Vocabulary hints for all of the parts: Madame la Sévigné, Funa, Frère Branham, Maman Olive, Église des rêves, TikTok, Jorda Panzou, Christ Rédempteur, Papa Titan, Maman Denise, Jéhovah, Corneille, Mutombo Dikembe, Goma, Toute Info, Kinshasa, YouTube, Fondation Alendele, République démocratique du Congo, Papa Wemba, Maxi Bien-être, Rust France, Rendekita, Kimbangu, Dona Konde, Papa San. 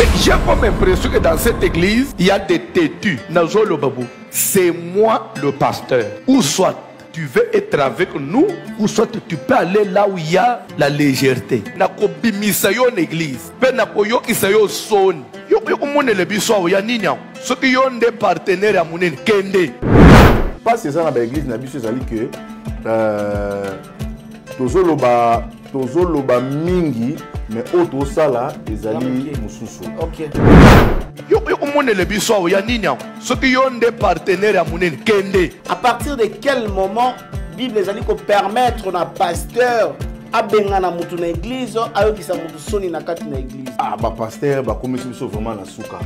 Mais j'ai comme impression que dans cette église, il y a des têtus. C'est moi le pasteur. Ou soit tu veux être avec nous, ou soit tu peux aller là où il y a la légèreté. Pas ces gens dans l'église, Tozoloba mingi, mais auto sala les alliés mususu. Ok. Ceux qui ont des partenaires à Mounen Kende. À partir de quel moment Bible les alliés qu'on permettre un pasteur à Bengana Moutuna église, à eux qui sont Moutoussoni Nakatuna église? Ah bah pasteur, bah comme ils sont vraiment la souka.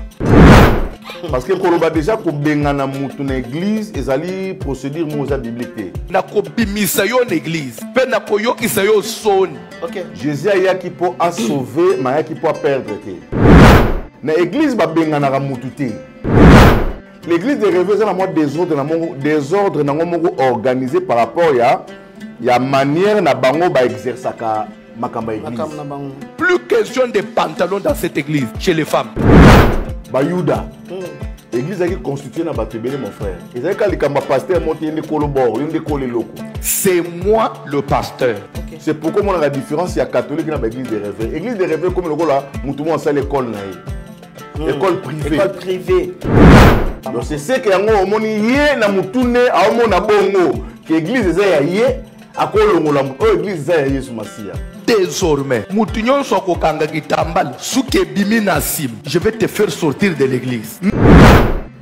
Parce que Koloba déjà qu'on Bengana Moutuna église, les alliés procédure Moussa biblique. Nakobimisayon église. Jésus a qui peut sauver, mais a qui peut perdre. Mais l'église va bien en ramoututer. L'église des rêves est des ordres organisés par rapport à la manière dont on exerce Makamba église. Plus question de pantalons dans cette église, chez les femmes. Bayouda. L'église a été constituée dans mon frère. Et c'est quand le pasteur monte, il y a des colobors, il y a des colobors. C'est moi le pasteur. Okay. C'est pourquoi on a la différence, il y a catholique dans l'église des rêves. L'église des rêves, comme le gars là, tout le monde sait l'école. École privée. École privée. Donc c'est ce qu'il y a au monde, il y a bongo. L'église est yé, à quoi l'église est yé sur Massia. Désormais, je vais te faire sortir de l'église.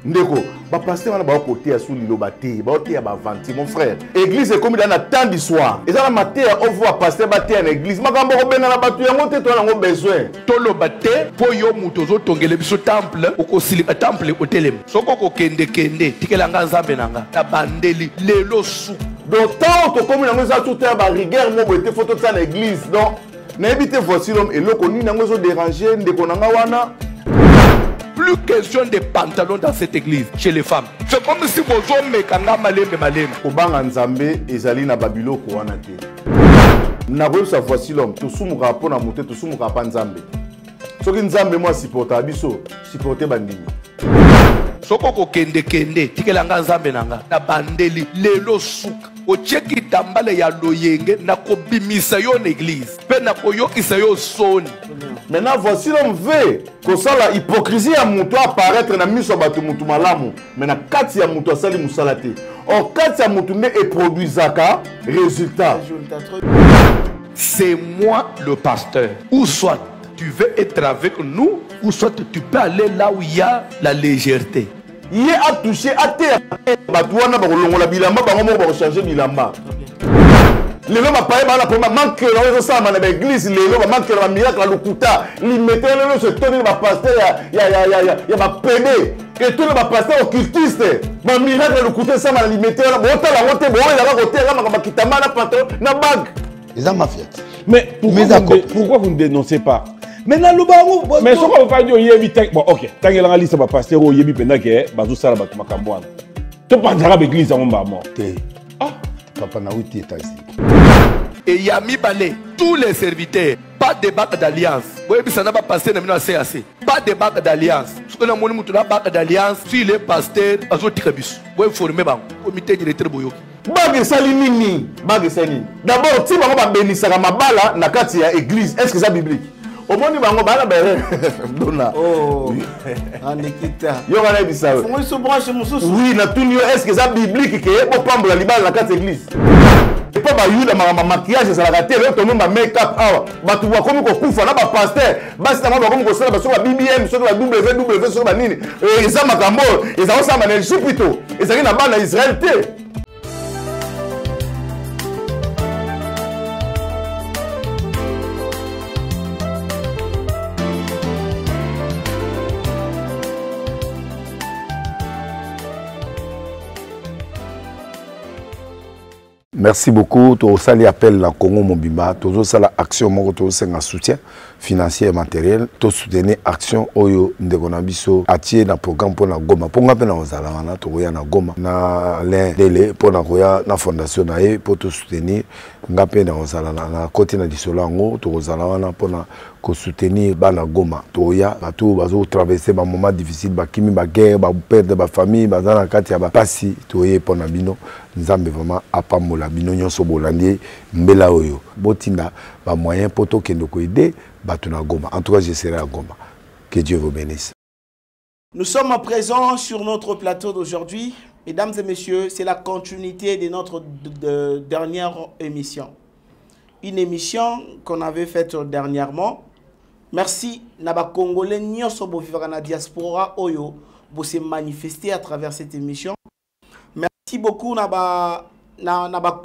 Ndeko, ba pasteur wana ba côté à soulilo baté, ba côté à ba vanti mon frère. Église est comme dans la temps du soir. Et ça la matin on voit pasteur baté en église. Makambo ko bena na batu yango te toi na besoin. Tolo baté po yo muto zo tongele biso temple, o ko silika temple otelem. Soko ko kende kende tikela nga Nzambe nanga. Ta bandeli lelo sou. Donc tant que comme na nza tout ba rigueur mo boté photo ça l'église. Donc n'habite voici l'homme et loko ni na ngozo déranger ndeko nanga wana. Plus question de pantalons dans cette église chez les femmes. C'est comme si vos hommes malem. Au banc en Zambé, Ezali na Babilo Kouanate. N'a pas eu sa voici l'homme. Tout sous mon rapport n'a monté, tout sous mon rapport en Zambé. Ce qui nous amène moi supporter Abisso, supporter Bandini. Soko kende kende, tike langa Zambé nanga. Na bandeli, lelo souk. O cheki tambale ya loyenge, na kobimisa yo l'église. Pe na koyokisa yo soni. Maintenant, voici l'homme veut que ça la hypocrisie à mouto apparaître dans miso batou moutou malamu. Maintenant, kati ya mouto sali moussalate. Or kati ya moutou ne et produit zaka résultat. C'est moi le pasteur. Ou soit tu veux être avec nous, ou soit tu peux aller là où il y a la légèreté. Il a touché à terre. Batou wana bakolongo la bilamba bango ba changer bilamba. Les gens qui manquent dans l'église, les gens qui manquent dans le miracle, ils mettent les gens sur le pasteur, il y a un pédé. Et tout le pasteur occultiste, le miracle, ils mettent les gens sur le pasteur. Mais pourquoi vous ne dénoncez pas? Mais là, le barou, mais ce qu'on va dire, il y a 8 ans. Bon, ok, tant que la liste va passer, il y a 8 ans, il y a 8 ans, il y a 8 ans, il et il y a mis balai tous les serviteurs. Pas de bac d'alliance. Vous voyez, ça n'a pas passé dans le CAC. Pas de bac d'alliance. Parce que dans mon monde, la bac d'alliance, si les pasteurs, à ce tribus. Vous voyez, formez le comité directeur Boyoki. Bague Salinini. Bague Salinini. D'abord, si on va bénir ma bala, na kati ya église, est-ce que c'est biblique? Au monde, on va bala, Dona. Oh, Rendekita. Yo, on a dit ça. On se branche, mon sous. Oui, est-ce que c'est biblique que on peut prendre la balle na kati église? Et pas ma maquillage, ça la gâté, tout le monde make-up. Tu vois comme on couffe, on pasteur, basta moi comme on sort sur la BBM, sur la WW, sur la Nini. Et ça m'a cambo, et ça on s'en énergie plutôt. Et ça vient là-bas en Israël. Merci beaucoup. Tout ça appel dans Congo Mobimba. Tout ça action moko to senga soutien financier et matériel. Tout soutenir action oyo ndekona biso atier dans programme pour na Goma. Pour ngape na ozala wana to ya na Goma na Alendele pour na koya na fondation na e pour tout soutenir ngape na ozala na côté na disolango to ozala wana pour na ko soutenir bana Goma. To ya bato bazo traverser ba moment difficile ba kimi ba guerre ba perdre ba famille ba zana kati ya ba pasi to ye pour na bino. Nous avons vraiment apamola bino nyonso bolandi mbela oyo botina ba moyen poto kendo ko aider batuna Goma. En tout cas, je serai à Goma. Que Dieu vous bénisse. Nous sommes à présent sur notre plateau d'aujourd'hui. Mesdames et messieurs, c'est la continuité de notre dernière émission. Une émission qu'on avait faite dernièrement. Merci naba Congolais nyonso bo vivre na diaspora oyo bo se manifester à travers cette émission. Merci beaucoup naba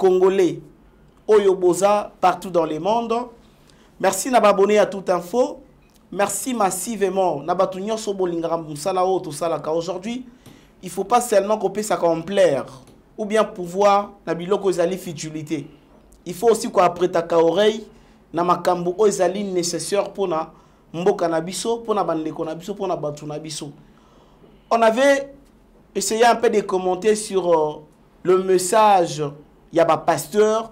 Congolais Oyoboza partout dans le monde. Merci naba abonné à Toute Info. Merci massivement naba tunyo sobolinga musala o to sala ka aujourd'hui. Il faut pas seulement copier ça comme plaire ou bien pouvoir na biloko ezali futilité. Il faut aussi ko apprêter ka oreille na makambo o ezali nécessaire pour na mboka na biso, pour na bandeko na biso, pour na batu na biso. On avait essayez un peu de commenter sur le message Yaba Pasteur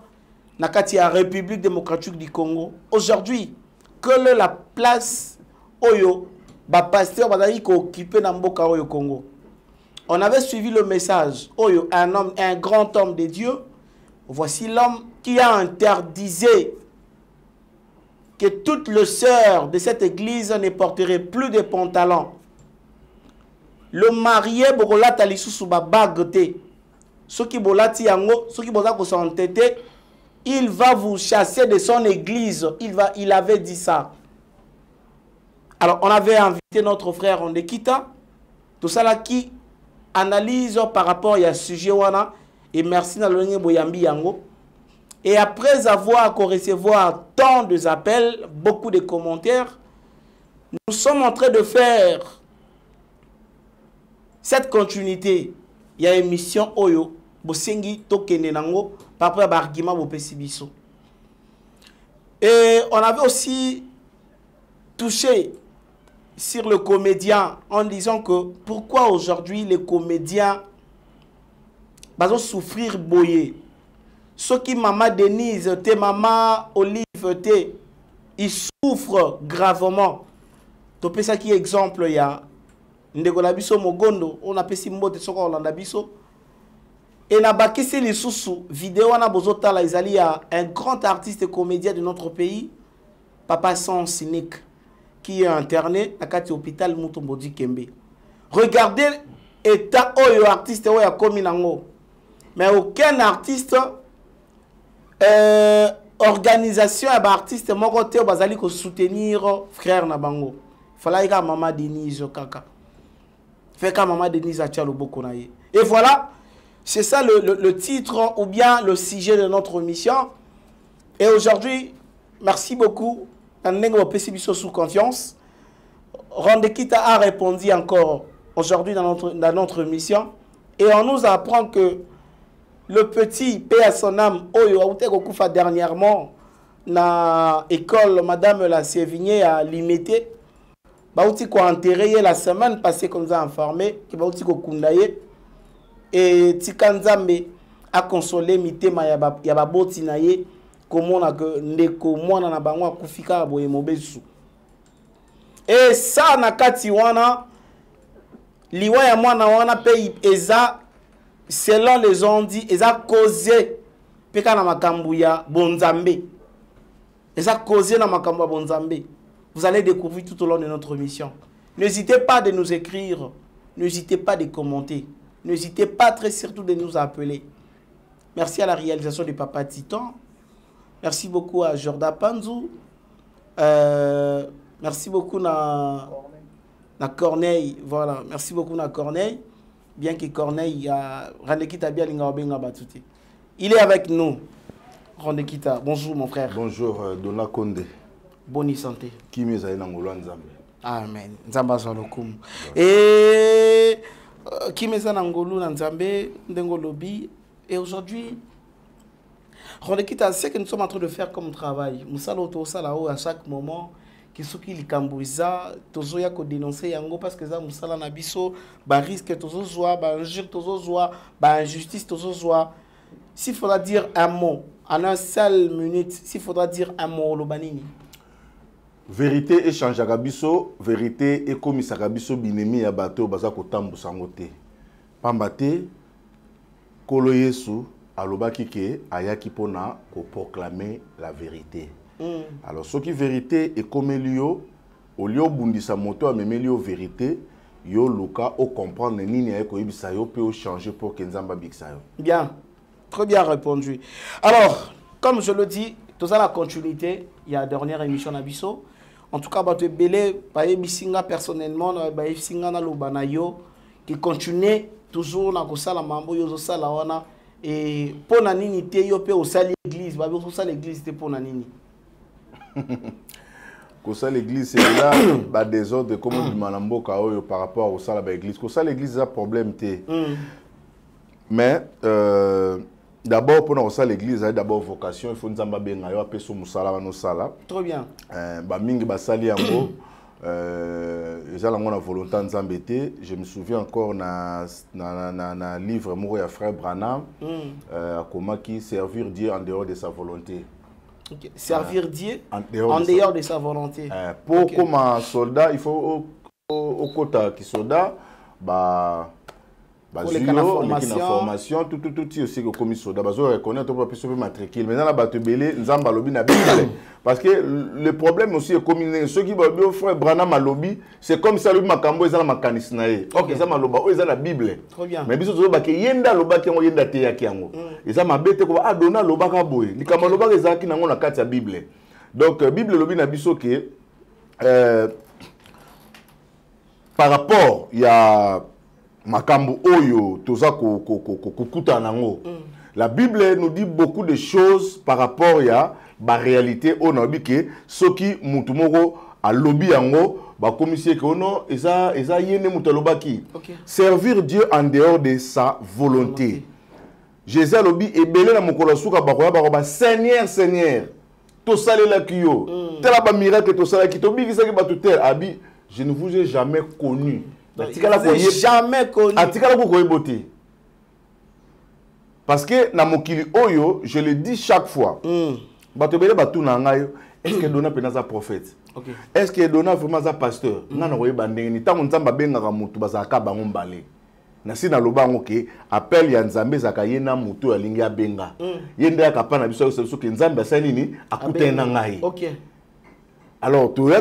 Nakati à République démocratique du Congo. Aujourd'hui, quelle est la place Oyo Ba Pasteur Badali qui occupait Namboka Oyo Congo? On avait suivi le message Oyo, un homme, un grand homme de Dieu. Voici l'homme qui a interdisé que toutes les sœurs de cette église ne porteraient plus de pantalons. Le marié bokolata lisusu ba bagoté. Ce qui bolati yango, ce qui bozako s'entêter, il va vous chasser de son église. Il avait dit ça. Alors on avait invité notre frère Rendekita, tout ça là qui analyse par rapport à ce sujet wana et merci na loni boyambi yango. Et après avoir recevoir tant d'appels, beaucoup de commentaires, nous sommes en train de faire cette continuité, il y a une mission Oyo, Bosengi, Tokenenango, par rapport à l'argument Bopesibiso. Et on avait aussi touché sur le comédien en disant que pourquoi aujourd'hui les comédiens vont souffrir boyer. Ceux qui, Maman Denise, tes Maman Olive, ils souffrent gravement. Tu peux ça qui exemple, il y a. Ndegolabiso mogondo on appelle simbote soko Hollanda biso et na bakisi lisusu vidéo wana bozota la izali a un grand artiste et comédien de notre pays Papa San qui est interné à kati hôpital Mutombo Dikembe. Regardez état oyo artiste oyo komi nango mais aucun artiste organisation et artiste moko te bazali ko soutenir frère na bango falaika Maman Denise kaka. Fait qu'à Maman Denise a tchalo bokonaye. Et voilà, c'est ça le titre ou bien le sujet de notre mission. Et aujourd'hui, merci beaucoup. Sous confiance. Rendekita a répondu encore aujourd'hui dans notre mission. Et on nous apprend que le petit paix à son âme, Oyo Aoute Kokufa dernièrement, na école Madame la Sévigné à limité. Bauti ko enterré la semaine passée comme ça informé que bauti ko kundaye et tikanzambe a consolé mitema ya ba bauti naye komona que ndeko mwana na bango akufika boye mobesu et ça na kati wana liwa ya mwana wana pe eza selon les ondits eza causé pe kana makambu ya bonzambe eza causé na makambu ya bonzambe. Vous allez découvrir tout au long de notre mission. N'hésitez pas de nous écrire. N'hésitez pas de commenter. N'hésitez pas très surtout de nous appeler. Merci à la réalisation de Papa Titan. Merci beaucoup à Jorda Panzou. Merci beaucoup à Corneille. Voilà. Merci beaucoup à Corneille. Bien que Corneille a Rendekita bien lingabenga batouté. Il est avec nous. Rendekita. Bonjour mon frère. Bonjour Dona Konde. Bonne santé. Qui me aille dans Nzambe. Amen. Nzamba zalokum. Et qui me aille dans Nzambe, Ndengolobi. Et aujourd'hui, Rendekita, c'est ce que nous sommes en train de faire comme travail. Nous allons à chaque moment. Kisuki likambouiza tozo ya ko dénoncer yango parce que za musala na biso ba risque tozo zoa ba injure tozo zoa ba injustice tozo zoa. S'il faudra dire un mot en un seul minute, s'il faudra dire un mot lobanini. Vérité échange à biso, vérité et commis à biso binemi ya bato baza ko tambusangote. Pambate kolo Yesu alobaki ke ayaki pona ko proclamer la vérité. Alors, ce qui est vérité et comme Elio, au lieu bundisa moto, mais Elio vérité, yo luka au comprendre ni ni ayeko ibisayo peut changer pour kenzamba biksayo. Bien, très bien répondu. Alors, comme je le dis, tout ça la continuité, il y a la dernière émission Nabiso. En tout cas, bato belé, baye bisinga personnellement, baye bisinga na lobana yo qui continue toujours na kosala mambo yo zo sala wana et pour na nini te yo pe osala l'église, babe osala l'église te pour na nini. Kosa l'église c'est là bah des ordres comme du malambo kaoyo par rapport au sala l'église. Kosa l'église a problème té. Mais d'abord pour nous sala l'église a d'abord vocation il faut nous amba benga yo apeso musala na sala. Très bien. Bah mingi ba sali yango ils allaient ngona volontaire nzambe té. Je me souviens encore na livre moko ya frère Branham comment qui servir Dieu en dehors de sa volonté. Okay. Servir Dieu en dehors de sa volonté. Pour okay. Comme un soldat, il faut au quota qui soldat, bah, formation, tout aussi comme soldat. Bah, reconnaître pour plus matricule. Maintenant la bateau belé, nzamba lobby na bien. Parce que le problème aussi est commun. Ceux qui veulent faire Branham à lobby, c'est comme ça lobby makambo ils ont la makanisnaé. Ok, ils ont ma loba, ils ont la Bible. Très bien. Mais bisous loba qui yenda loba qui ont yenda teya qui ango. Ils ont ma bête comme Adona loba kaboy. Ni kama loba ils ont qui n'ango la carte la Bible. Donc Bible lobby na biso que par rapport il y a Makambo Oyo, Toza Kukutanango. La Bible nous dit beaucoup de choses par rapport à la réalité. On a dit que ceux qui sont à lobby ango, servir Dieu en dehors de sa volonté. Jésus lobby et belé na mokolo souka bakoba Seigneur Seigneur. To salé la kyo. Tela ba miracle to salé ki to bi visa ki ba tout tel abi, je ne vous ai jamais connu. Il jamais connu. Parce que Namokili Oyo, je le dis chaque fois. Est-ce que Dona Penaza prophète? Est-ce que Dona vraiment un pasteur? Non, non, alors, tu as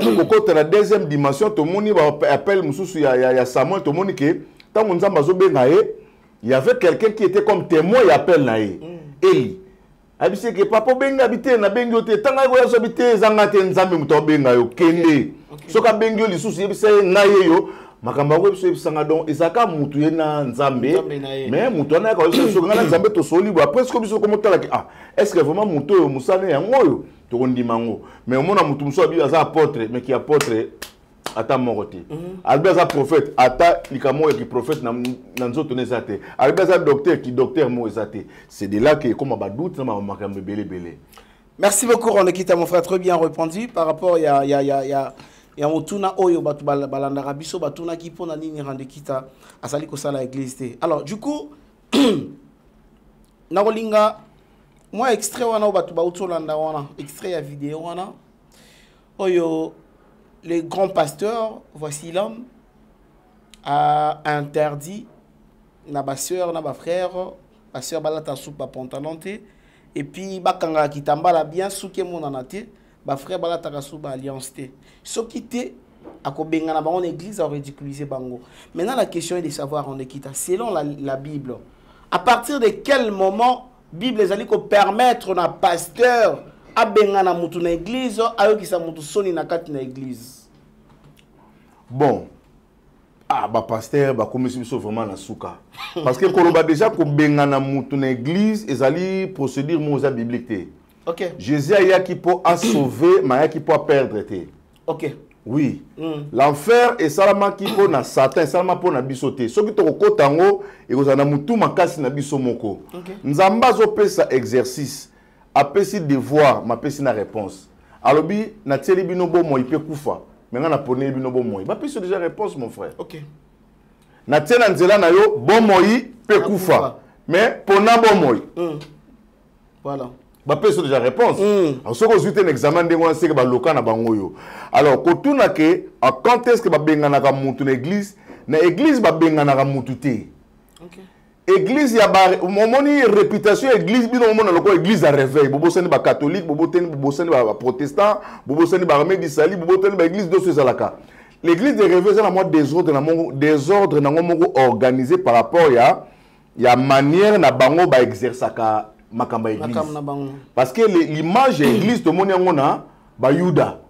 la deuxième dimension, tout le monde appelle Samuel, tout le monde que quand on a il y avait quelqu'un qui était comme témoin, il appelle Naé. Eli. Il dit que papa benga habité na bengo te tanga yo so habité zanga te nzambe muto benga yo kende. Soka bengo lisusu yebisa naé yo, makamba ko biso bisanga don ezaka mutu ye na nzambe. Mais mutu na ko so ngana nzambe to soli bo après ko biso ko motala ki ah est-ce que vraiment mutu yo musane ya ngoyo? Mais au moment où nous sommes apôtres, mais qui apôtres à ta mort. Albert est prophète, à ta qui prophète, Albert est docteur, qui docteur, c'est de là que comme un doute, merci beaucoup, Rendekita, mon frère, très bien répondu par rapport à Moutouna Oyo, Balandarabiso, Batouna qui pond la ligne Rendekita à Salikosa la église. Alors, du coup, Narolinga. Moi, extrait wana wana extrait à vidéo wana. Oyo, le grand pasteur, voici l'homme, a interdit na ba sœur, na ba frère, ba sœur balata soupe ba pantalonte et puis ba kanga kitamba la bien souké mon anate, ba frère balata soupe ba alliance té. Ce qui était à kobenga na ba on église a ridiculisé bango. Maintenant la question est de savoir on est quitte selon la Bible. À partir de quel moment Bible les alliés permettre na pasteur à bengana mutu na église à eux qui sa mutu soni na kati na église. Bon ah bah pasteur bah comme si vraiment na souka parce que koloba déjà ko bengana mutu na église les alliés procédure moza biblique. OK. Jésus a qui pour a sauver mais a qui pour perdre té. OK. Oui. L'enfer est salama qui pour na Satan, salama pour na bisoté. Ceux qui te kotango et ko na mutu makasi na biso moko. Nzamba zo pesa exercice. apesi devoir mapesi na réponse alobi na tieli binobo moi pe kufa menga na poneli binobo moi bapesi déjà réponse mon frère OK na tiena nzela na yo bon moi pe kufa mais pona bon moi voilà bapesi déjà réponse alors soko zuite un examen ndengo c'est que ba loka na bango yo alors ko tuna ke quand est-ce que ba benga na ka mutu na église ba benga na ka mutu te OK église ya ba momoni réputation église bino mona loko église à réveil bobo sene ba catholique bobo tene bobo sene ba protestant bobo sene ba remède sali bobo tene ba église dosso zalaka l'église de réveil na moi désordre na mon désordre na ngomo organisé par rapport ya manière na bango ba exercer ka makamba église parce que l'image église to moni ngona ba yuda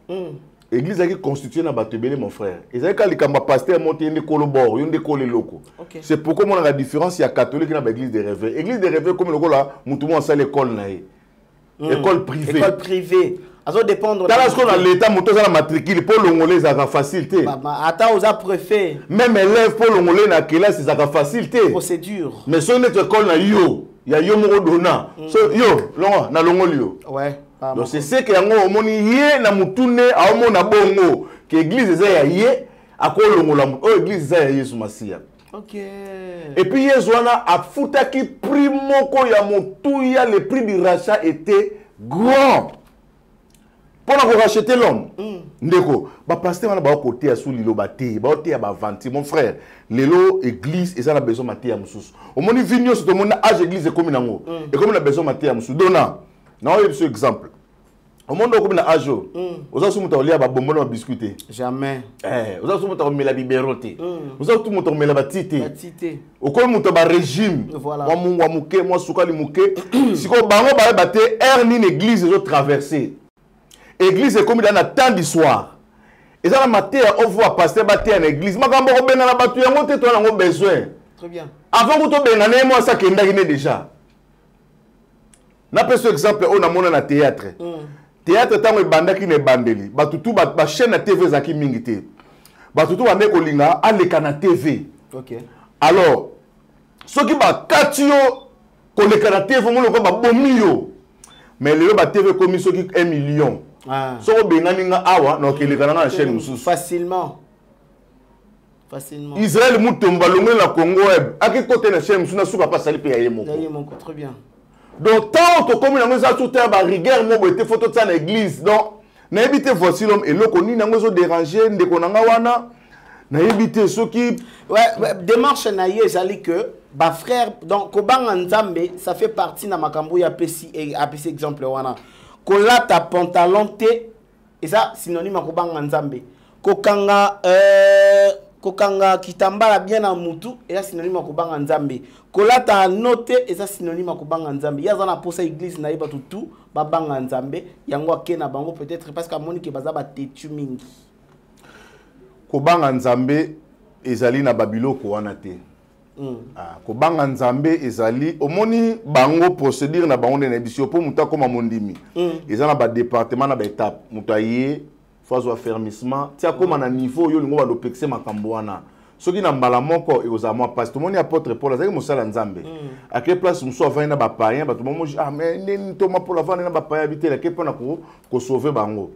église qui constituée na batebele mon frère ils avaient kalikamba pasteur monté une kolobor une kolé loko c'est pourquoi on a la différence il y a catholique na église des rêves comme loko là mutu mo sale école na école privée azo dépendre dans la school dans l'état mutu za la matricule pour l'ongolais ça va facilité maman attends aux préfet même élève pour l'ongolais na classe ça va facilité procédure mais son école na yo il y a yo mo dona so yo longo na longolio ouais. Donc c'est ce que yango omoni yé na mutune a omona bongo que église eza ya yé akolongo la o église eza ya Yesu Masia. OK. Et puis Yesuana a futaki prix moko ya motuya le prix du rachat était grand. Pour qu'on racheter l'homme. Ndeko ba pasteur wana ba côté ya soulilo ba té ba té ya ba vanti mon frère. Lelo église eza na besoin matia mususu. Omoni vinyo so to mona age église comme nango. Et comme na besoin matia mususu dona. Non, il y a un exemple. Au monde où on a un jour, on a un bonbon à biscuiter. Jamais. On a un biberoté. On a un tité. On a un régime. Voilà. On a un mouké, on a un mouké. Si on a un église, on traversé. L'église est comme dans le temps du soir. Et dans la matin, on voit passer à l'église. Mais quand on a besoin. Très bien. Avant que tu aies un mois, ça qui est déjà. Na peso exemple on a mona na théâtre. Théâtre tango banda ki ne bandeli. Batutu ba chaîne na TV za ki mingité. Batutu ba me ko linga aleka na TV. OK. Alors soki ba katio ko leka na TV mo loko ba bomio. Mais le ba TV komi soki 1 million. Ah. Soko benani nga awa na ke leka na chaîne mususu facilement. Israël mutomba longwe na Congo web. Aki kote na chaîne mususu na suka pa sali pe ya yemoko. Ya yemoko très bien. Donc, tant que comme nous avons tout à rigueur, nous avons photo de l'église. Donc, nous avons évité voici l'homme et l'eau qu'on nous avons dérangé, nous avons évité ceux qui. Ouais, démarche naïe, j'allais que, bah frère, donc, Kobang Nzambe, ça fait partie de ma cambouille à Pessi exemple. Kola ta pantalon té, et ça, synonyme à Kobang Nzambe. Kokanga, Kokanga kitamba la bien en mutu et ça synonyme à Kobanga Nzambe. Kolata noté et ça synonyme à Kobanga Nzambe. Il y a dans la posa église na yeba tutu ba Banga Nzambe yango akena bango peut-être parce que monique baza ba tetu mingi. Kobanga Nzambe ezali na babilo ko wana te. Ah Kobanga Nzambe ezali omoni bango procédure na bango na bisio po muta koma mondimi. Ezana ba département na ba étape mutaye fazo affermissement tia comme na niveau yo lingo ba lopexer makambo wana soki na mbala moko e ozamo parce que moni apôtre Paul azaki mosala nzambe a quelle place muso va na ba païen ba tomo ah mais nini toma Paul va na ba païen bitela ke pona ko sauver bango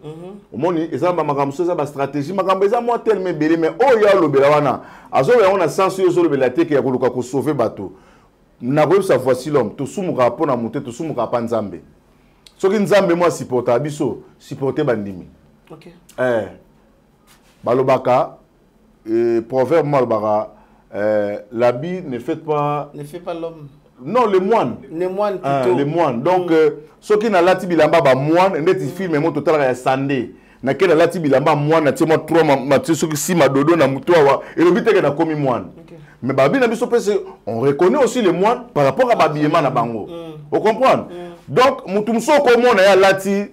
moni ezamba makambo soza ba stratégie makambo ezamo tel mais belé mais o ya lobela wana azo ya ona sans yo lobela te ke ya koluka ko sauver bato na ko sa voici l'homme to sumuka pona monter to sumuka pa nzambe soki nzambe moi supporter biso supporter bandimi. OK. Balobaka proverbe malbara l'habit ne fait pas l'homme. Non, les moines. Les moines plutôt. Les moines. Donc ceux qui na lati bilamba ba moine net film mon total ya sandé. Na ke na lati bilamba moine na timo 3 ma tso ki si madodo na mutoa et le biteke na komi moine. Mais babi na biso pese on reconnaît aussi les moines par rapport à babillement na bango. Vous comprenez? Donc mutumso ko mona ya lati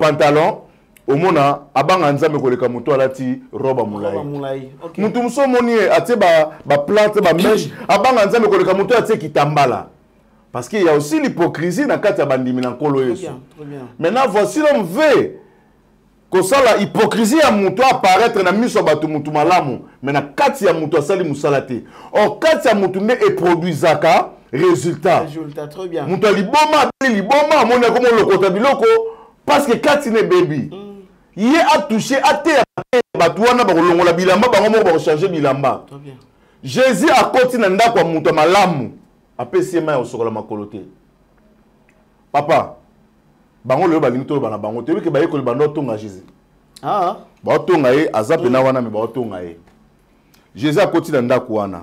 pantalon Omona abanga nzambe koleka moto alati roba mulai. OK. Mutu muso moni atie ba plate ba meche abanga nzambe koleka moto atie kitambala. Parce qu'il y a aussi l'hypocrisie dans kati ya bandimi na nkolo Yesu. Maintenant voici l'homme veut que ça la hypocrisie ya moto apparaître na miso bato mutu malamu, mais na kati ya moto asali musalate. Or kati ya moto ne e produisaka résultat. Résultat, très bien. Nous avons dit, parce que Katine Baby, il a touché à terre. Jésus a continué à faire malamu. Après, c'est moi qui la coloté. Papa, bango le bagni to bana bango tebi ke baye ko bando tonga Jésus. Ah. Ba tonga ye azape na wana me ba tonga ye. Jésus a koti na ndako wana.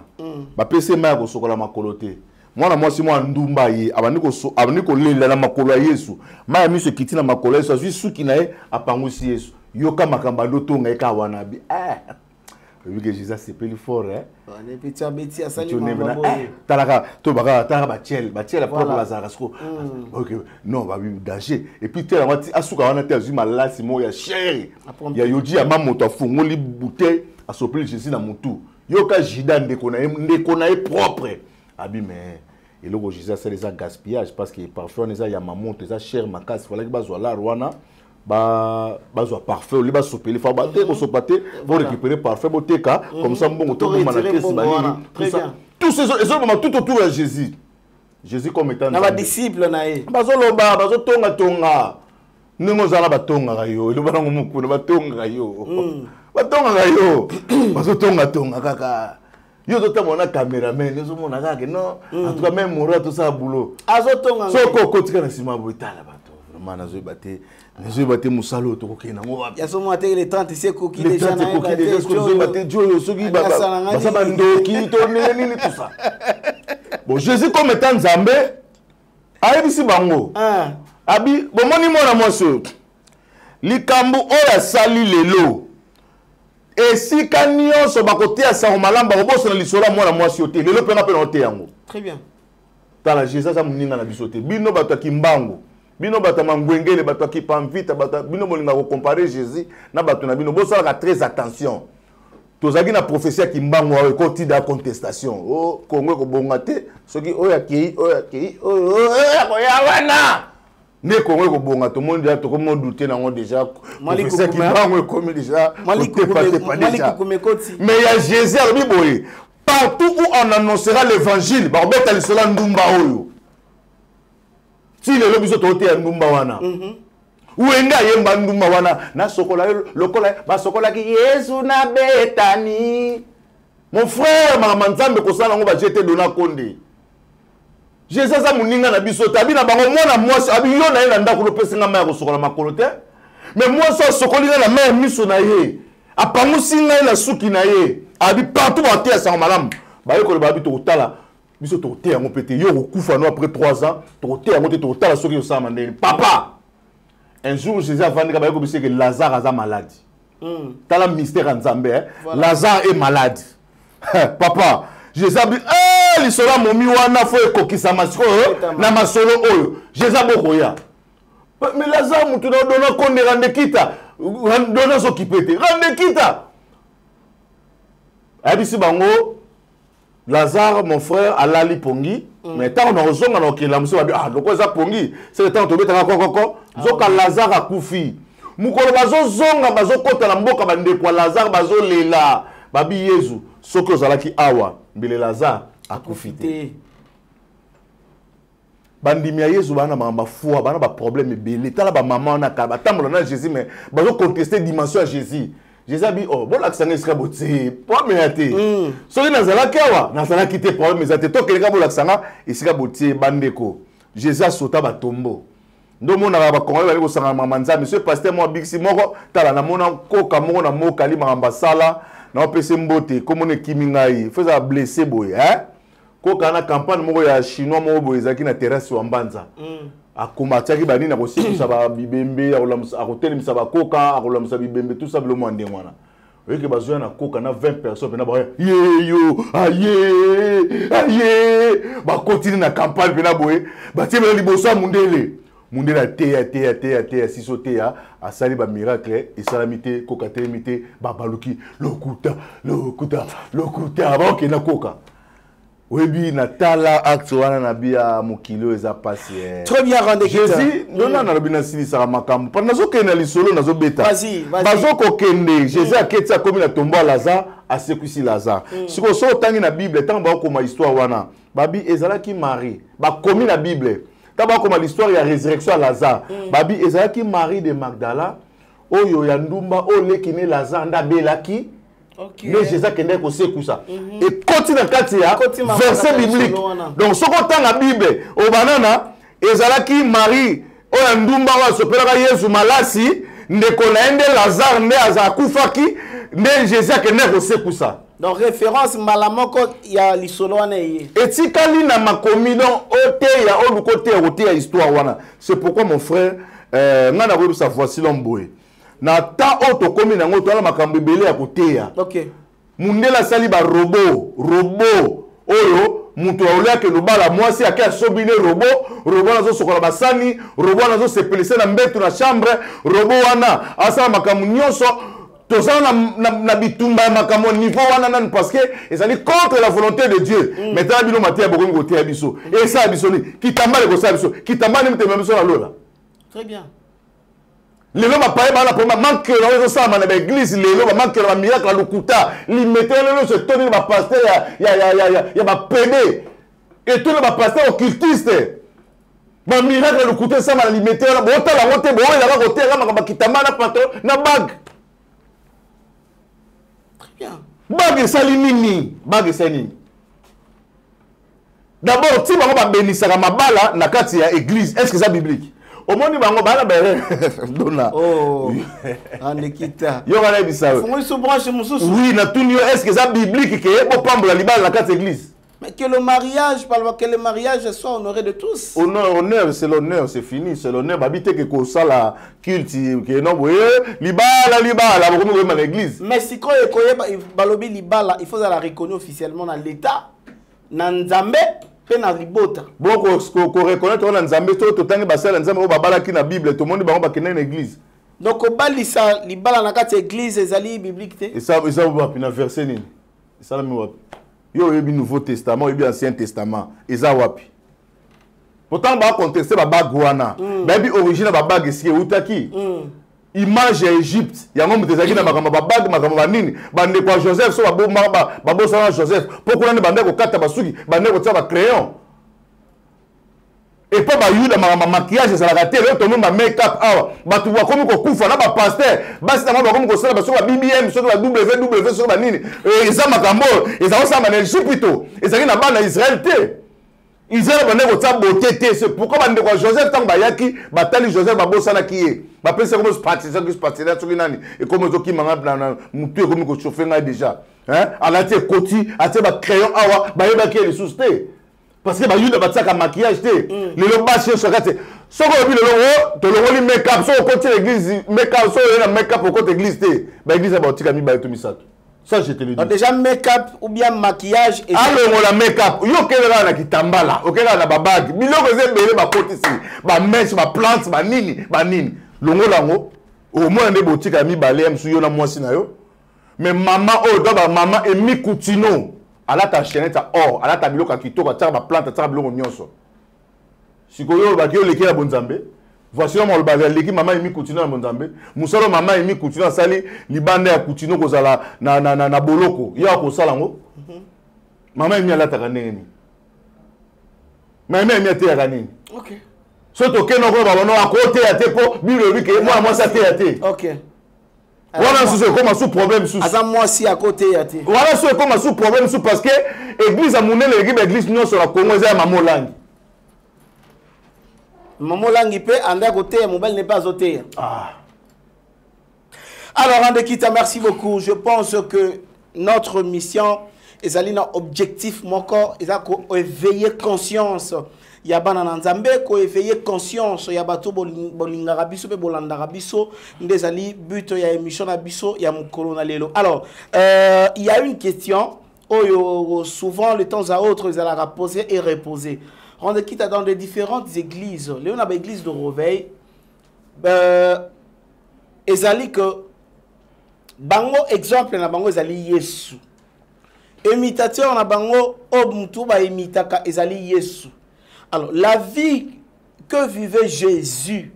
Ba pese ma ko sokola makolo te. Mwana mwasi mwa ndumba ye abani ko so abani ko lela na makolo Yesu. Ma mi se kiti na makolo Yesu azwi suki na ye apangusi Yesu. Yoka makamba ndo tonga ye ka wana bi. Ah. Vu que Jésus c'est plus fort hein. On est petit à petit à salir mama boye. Talaka to baka talaka ba tiel ba tiel pour la zarasco. OK non ba danger et puis tel on ti asuka wana tel zuma la simo ya chéri. Ya yodi ya mamoto fungoli bouteille a sopli Jésus na mutu. Yoka jida ndekona e propre. Abi mais et le Jésus c'est les gaspillage parce que parfois il y a mamoto ça cher makasi voilà que bazwa la rwana. Bah, parfait, il va souper, il faut battre, il faut battre, vous récupérer parfait, vous teka, comme ça, bon, tout le monde très bien. Tous ces autres, tout autour de Jésus. Jésus comme étant. Dans la disciple, naïe. Bazoloba, bazotonga, tonga. Nous nous allons batonga, rayo. Nous allons moukou, batonga, rayo. Batonga, rayo. Bazotonga, tonga, kaka. Yo d'autant mon caméraman, nous sommes en agak, non. En tout cas, même mon rat, tout ça, boulot. Azotonga. Soko, kotika, na sima, brutal, là-bas. Manazo baté nazo baté musalo to kokena ngo ya so mo tele tante se kokile déjà na baté nazo baté joyo soki baba ça ba ndoki to nini tout ça bon Jésus comme étant Nzambe ayebisi bango ah abi bon moni mona moso likambu ola sali lelo esika nyonso bakote a sa malamba oboso na lisolo mona moso te lelo pena pena te yango très bien tala Jésus ça muninga na bisote bino bato kimbango bino batama ngwengele bato ki pamvita bato bino molinga ko comparer Jésus na bato na bino bosala ka très attention tozaki na professeur ki mbango wa ekoti da contestation oh kongwe ko bonga te soki oya ki ko ya wana ne kongwe ko bonga to monde ya to ko modouter na ngo déjà professeur ki mbango ekomi déjà mais ya Jésus alobi boye partout où on annoncera l'évangile ba obeta lisola ndumba oyo. Si le lobiso toté à Numbawana, ou enga yemba Numbawana, na sokola lokola, ba sokola ki Yesu na Betani. Mon frère, Mamanzambe kosala ngo ba jeté Dona Konde. Jésus a muninga na biso tabi na bango mona mwasi abi yo na yenda ndako lopesinga ma ko sokola makolote. Mais moi ça sokolina na même miso na ye. Apamusinga na suki na ye. Abi partout ba tia sa malam. Ba yeko ba bito kotala. Biso toté en pété yo kufa no après 3 ans toté en monter toté la soki osama ndeni papa un jour Jésus avandi ka ba ko bise que Lazare aza malade tala mystère Nzambe Lazare est malade papa Jésus a dit eh lisora momi wana fo ekokisa masiko na masolo oyo Jésus bokoya mais Lazare mutu na Dona Konde Rendekita Dona soki pété Rendekita abisi bango Lazare, mon frère, a l'ali pongi. Mais tant on a raison, on a ok, la mousse va dire ah, le quoi ça pongi? C'est le temps de tomber, t'as encore, Zoka Lazare a koufi. Moukolo bazo zonga, bazo kota la mboka bande kwa Lazare, bazo lela. Babi Yezu, soko zalaki awa. Bile Lazare a koufite. Bandimia Yezu, bana ma foi, bana ba problème, bile. Tala ba maman na kaba. Tambo na Jésus, mais bazo contester dimension à Jésus. Jésus a dit, oh, bon, l'accent est très beau, c'est pas ménaté. Sauf que Nazala qui était problème, mais c'était toi qui est bon, l'accent est très beau, c'est bandeko. Jésus a sauté à tombeau. Donc, on a connu avec Osama Mamanza, monsieur Pasteur, moi, Bixi, moi, Talanamona, Kokamona, Mokali, Marambasala, non, PC Mbote, comme on est Kimingaï, faisait blesser, boy, hein? Kokana, campagne, moi, ya chinois, moi, boyzaki, na terrasse, ou Ambanza. A combattre qui banni na aussi tout ça va bibembe a rolamsa a hotel misa ba koka a rolamsa bibembe tout simplement ndemwana oyo ke bazwa na koka na 20 personnes na ba yeyo aye ba continue na campagne pena boye ba tie ba liboso a mundele mundela te sisote ya a sali ba miracle et salamité koka temité ba baluki lokuta ba okena koka Oui, Natala, Actuana, Nabia, Mokilo, ils ont passé. Très bien, Rendekita. Jésus, non, non, non, non, si, ça ramakam. Pas nazo kena lisolo, nazo beta. Vas-y, vas-y. Nazo kokende. Jésus a quitté ça comme il a tombé à Lazare, à secouer Lazare. Si on sort tangi na Bible, tant bah comme histoire wana. Babi, Ezala qui marie, bah comme la Bible. Tant bah comme l'histoire il y a résurrection à Lazare. Babi, Ezala qui marie de Magdala. Oh yo yandumba, oh le kine Lazare, nda belaki. Okay. Mais Jésus a qu'endé qu'on sait tout ça. Et continue à Katia, verset biblique. Donc ce qu'on tend la Bible, au banana, Ezalaki Marie, au Ndumba wa sopera Yesu malasi, ne connaît Lazare ne azakufaki, ne Jésus a qu'endé qu'on sait tout ça. Donc référence malamoko ya lisolo wana yé. Et si kalina makomi non ote ya olu kote ote ya histoire wana. C'est pourquoi mon frère, nana ko sa voici l'omboé. Na ta auto komi na ngoto ala makambebele ya koteya. OK. Mundela sali ba robo oyo muto aolia ke lobala mwasi ake asobine robo nazo sokola basani, robo nazo sepelise na mbetu na chambre, robo wana asala makambo nyonso toza na bitumba makambo niveau wana nan parce que ezali contre la volonté de Dieu. Metala bino matia bokomi koteya biso. Et ça bisoni kitambale ko sa biso, kitambale mutema biso na lola. Très bien. Les gens m'a parlé pour manque dans l'église, les gens manquent dans miracle à l'Okuta. Ils mettaient le se tourner ma pasteur, il y a ma pédé. Et tout le pasteur occultiste. Ma miracle à l'Okuta, ça m'a limité. Bon, t'as la route, bon, il a la route, là, ma kitama, la pato, la bague. Très bien. Bague salimini. Bague salimini. D'abord, si ma béni, ça m'a bala, na kati ya église. Est-ce que c'est biblique? Au monde, Dona. Oh, Rendekita. Yo va ça. Oui, est-ce que ça biblique que la carte église? Mais que le mariage, que le mariage soit honoré de tous. Honneur, c'est l'honneur, c'est fini, c'est l'honneur. Habiter que ça la culte que non libala l'église. Mais si quand balobi libala, il faut la reconnaître officiellement dans l'État, dans Nzambe. Bon, qu'on reconnaître on a Nzambe tout autant que Basel Nzambe au babala qui na Bible tout le monde babala qui na église. Donc au bal ça les bal na kati église les alliés bibliques. Et ça vous apprenez verset nini. Et ça là me wapi. Yo eu bien Nouveau Testament, eu bien Ancien Testament. Et ça wapi. Pourtant ba contester ba baguana. Ba bi origine ba bag ici outaki. Image à Égypte, il y a un homme qui a dit que Joseph soit un Joseph. Pourquoi on a un crayon? Et puis, il y a un maquillage, il y a un make-up. Tu vois comme il y a un pasteur, il y a un BBM, il y a un WW, il y a un Macambo, il y a un Égypte, il y a un Israël. Ils ont beauté. C'est pourquoi Joseph Tambayaki, Batali Joseph Babosana qui est. Après, c'est comme ce partisan qui se partit là, et comme ce qui m'a rappelé, comme je chauffais déjà. À la tête, Koti, à la crayon, à la qui est le sous parce que il y a un maquillage. Les gens sont sur la tête. Si on a un make-up, si on compte l'église, make-up, si on a un make-up, on compte l'église. L'église a bâti comme il a été mis ça. Ça, je te le dis. Donc, déjà, make-up ou bien maquillage. Et alors, on a make-up. Il y a quelqu'un qui t'emballa. Il y a quelqu'un qui bague. Il y a quelqu'un qui ma côte ici. Ma mèche, ma plante, ma nini. Ma nini. Longo lango. Au moins, on a boutique à mi balé. Mais maman, oh, d'abord, maman, et mi coutino. Elle a ta chaîne, ta or. Elle a ta bilo kakito, ta plante, ta bilo nyonso. Si vous avez l'équipe à Bonzambé. Voici le bazar, l'équipe maman emi continue à Monzambe. Moussalo maman emi continue à Sali, Libanda à Koutino Kozala, na Boloko. Il y a Kosalango. Maman emi à la Taranini. Maman emi à Taranini. Ok. Soto Kenoko, on a côté à Tepo, Bilovic et moi, ça t'est à Té. Ok. Voilà ce qu'on a sous problème sous. Azam moi si à côté à Té. Voilà ce qu'on a sous problème sous parce que l'église à Mouné, l'église non sur la Congolais à Maman Langue. Maman Langi peut andar côté, mon bel n'est pas ôté. Alors Rendekita, merci beaucoup. Je pense que notre mission, est allée dans objectif mon corps, est à éveiller conscience. Il y a ban en Nzambe ko éveiller conscience, il y a bato bolinga rabiso pe bolanda rabiso, des ali but il y a émission rabiso, il y a mon colonel lelo. Alors, il y a une question, souvent de temps à autre, ils allaient la poser et reposer. Rendekita dans les différentes églises. Léon a l'église de Roveil. Ezali que bango exemple na bango ezali Yesu. imitateur na bango obuntu ba imitaka ezali Yesu. Alors la vie que vivait Jésus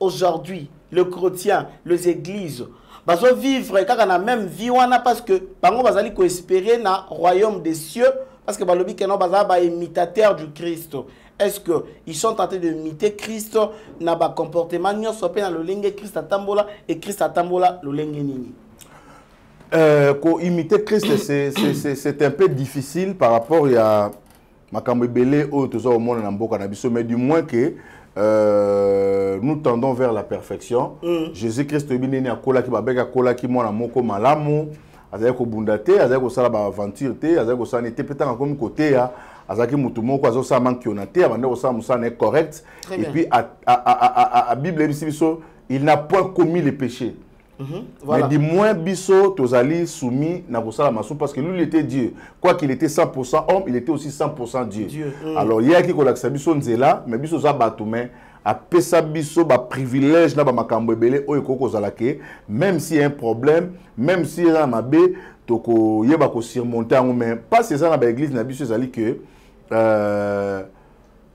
aujourd'hui, le chrétien, les églises, bazo vivre kaka na même vie wana parce que bango bazali ko espérer na royaume des cieux parce que balobi keno bazala ba imitateur du Christ. Est-ce qu'ils sont tentés de imiter Christ na ba comportement nyonso pe na lolenge Christ atambola et Christ atambola lolenge nini? Pour imiter Christ, c'est un peu difficile par rapport à Makambebele ou tout ça au monde en cannabis, mais du moins que nous tendons vers la perfection. Jésus-Christ est bien né à Kola qui m'a béga Kola qui m'a moko malamu, azako bundate, azako sala ba aventure te, azako sanité peut-être comme côté ya, azaki mutumo ko azo sa manque onate, abanda ko sa musa n'est correct et puis à Bible biso il n'a point commis les péchés. Voilà. Mais du moins, Bissot, Tozali, soumis, Naboussala Massou, parce que lui, il était Dieu. Quoi qu'il était 100% homme, il était aussi 100% Dieu. Alors, il y a qui collègue Bissot Nzela, mais Bissot Zabatoumé, à Pessa Bissot, à privilège, là-bas, Makambebele, Oekoko Zalake, même s'il y a un problème, même s'il y a un abbé, Toko, Yebako surmonté en même. Pas ces ans, l'église, Nabissot Zali, que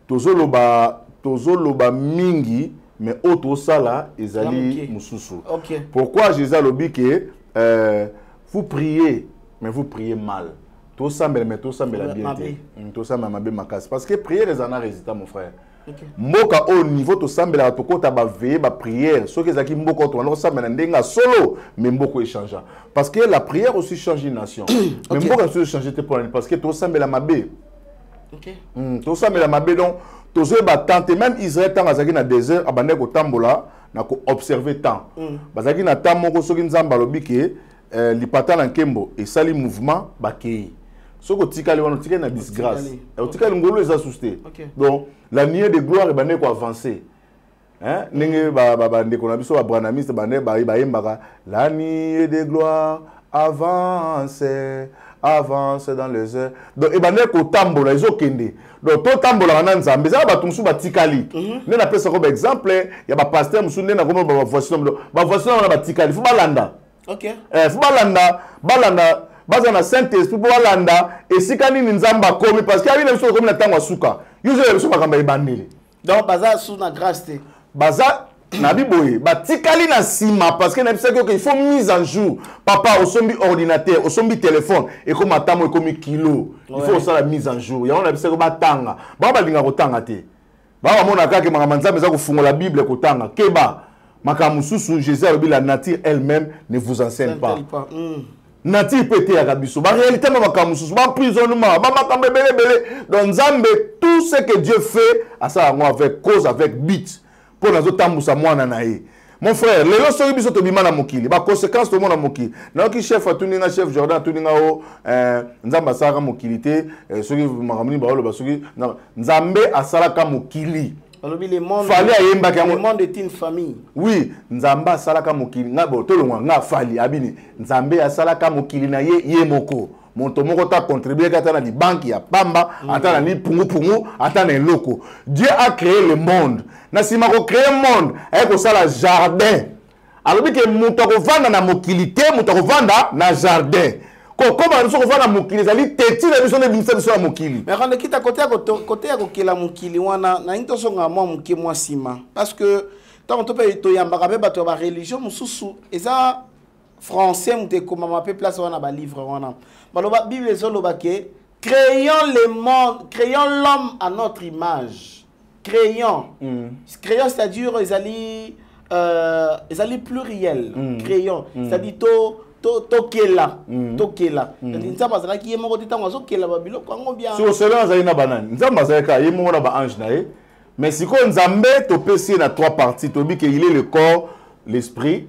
Tozoloba Mingi, mais auto sala ezali mususu. Pourquoi Jésus a dit que vous priez mais vous priez mal. Tout ça mais tout ça mais la bienté. Tout ça m'a bien makas parce que prier les en a résultat mon frère. Moka au niveau tout ça mais la tokota ba veiller ba prière. Ce que zaki mboko to na ça mais ndenga solo mais mboko échange parce que la prière aussi change une nation. Mais mboko aussi changer tes problèmes parce que tout ça mais la mabé. Tout ça mais la mabé donc même Israël tant azaki na désert abandé ko tambola na ko observer tant bazaki na tant moko soki nzamba lobi ke lipata na nkembo et sali mouvement bakei soko tikali wana tikali na disgrâce et tikali ngolo les assuster donc la nuée de gloire ebandé ko avancer hein ninge ba bande ko na biso ba branamiste bande ba yembaka la nuée de gloire avance avance dans les heures. Donc, il y a des tambola, ils ont kende. Donc, tout tambola, on a un batikali. On a pris comme exemple, il y a un pasteur, il y a un voisin, on a batikali. Il faut balanda. Il faut balanda. Baza na Saint-Esprit pour balanda. Et si quand il nous a commis, parce qu'il y a une émission comme la tanga souka, il y a une émission comme la bandele. Donc, baza sous la grâce. Baza. Nabi boye batikali na sima parce que n'abisa que il faut mise en jour papa au sombi ordinateur au sombi téléphone et comme atamo comme kilo il faut ça la mise en jour ya on abisa que batanga ba balinga ko tanga te ba mona ka ke mamanza meza ko fungola la Bible ko tanga keba makamususu Jésus a dit la nature elle-même ne vous enseigne pas nature pété ya kabiso ba réalité na makamususu ba prisonnement ba makambebele belé donc Nzambe tout ce que Dieu fait à ça avec cause avec but. Pour nous tambousa mwana na ye. Mon frère, les gens sont biso tobima na mokili. Ba conséquence to mona mokili. Na ki chef atuninga chef Jorda atuninga o Nzamba sara mokilité, soki makamini ba lo ba soki Nzambe asala ka mokili. Balobi le monde. Fallait ayemba ka le monde est une famille. Oui, Nzamba asala ka mokili. Na bo to longa na fali abini. Nzambe asala ka mokili na ye moko. Montomoko t'a contribué à la banque, à Pamba, à la Pungu Pungu, à la Loco. Dieu a créé le monde. Nasima a créé le monde. Et ça, le jardin. Alors, que Moutokovanda n'a mobilité, Moutokovanda n'a jardin. Comment nous sommes venus à Mokili, c'est-à-dire Téti, la mission de l'Université de Mokili. Mais Rendekita, côté à côté la Mokili, on a une intention à moi, Moké, moi, Sima. Parce que, tant on peut être en barabé, tu as la religion, Moussou, et ça. Français, nous avons fait place dans le livre. La Bible dit créons l'homme à notre image. Créons. Créons, c'est-à-dire, ils allaient pluriel. Créons. C'est-à-dire, Tokela. Tokela. Nous avons dit qu'il y a un si vous avez une banane, nous avons dit qu'il y a un ange. Mais si vous avez trois parties, vous avez dit qu'il est le corps, l'esprit.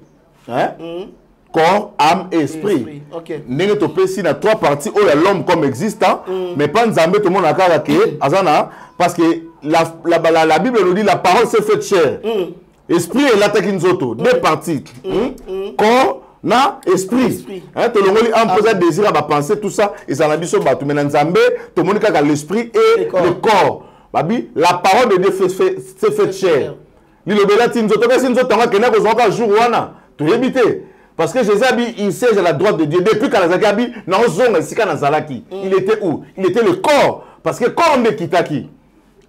Corps, âme et esprit. N'est-ce pas si na trois parties où l'homme comme existant, mais pas Nzambe tout le monde a karaké, azana parce que la Bible nous dit la parole s'est faite chair. Esprit et l'attaque inzoto, deux parties. Corps, na esprit. Hein, tout le monde a un peu de désir à penser tout ça et ça n'a pas son battu. Mais Nzambe tout le monde a l'esprit et le corps. Babi, la parole de Dieu s'est faite chair. Ni le belatin inzoto, mais si inzoto on a qu'un jour wana, tu éviter. Parce que Jésus a dit, il siège à la droite de Dieu. Depuis qu'il a dit, il était où? Il était le corps. Parce que le corps est kitaki.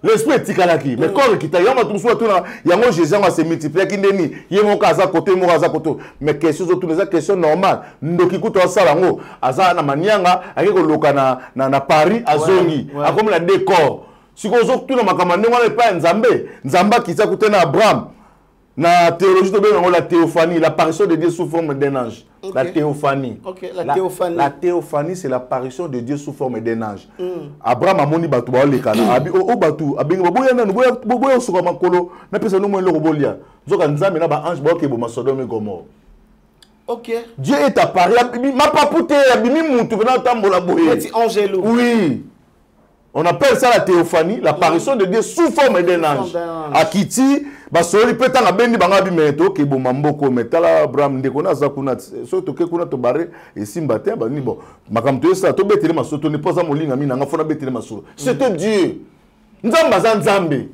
L'esprit est tikalaki. Mais le corps est kitaki. Il y a un Jésus qui s'est multiplié. Il y a un Kaza côté, il y a un côté. Mais question surtout, c'est une question normale. Nous qui écoutons ça, nous avons Paris, à Zongi. Nous avons le décor. Si vous avez tout le monde, nous n'avons pas un Nzambé. Nzamba qui s'écoutait dans Abraham. La théologie de la théophanie, l'apparition de Dieu sous forme d'un ange. Okay. La théophanie. Okay, la théophanie, c'est l'apparition de Dieu sous forme d'un ange. Abraham a moni batou ba lekana. Abi o batou, abi boyana boyo suka makolo, na pesa no mo le robolia. Nzoka nzambe na ba ange ba ke bo masodome gomo. OK. Dieu est apparu, ma papouté, abimi mutu na tambola boye. Petit angelo. Oui. On appelle ça la théophanie, l'apparition de Dieu sous forme d'un ange. A Kiti, Basoli peut en abendi bangabi meto ke bomamboko metala Bram de kona zakuna soto ke kuna to barre et simbate ba ni bon. Makam to ça to betele masoto ne posa molinga mina nga fona betele masoto. C'était Dieu. Nzamba za nzambe.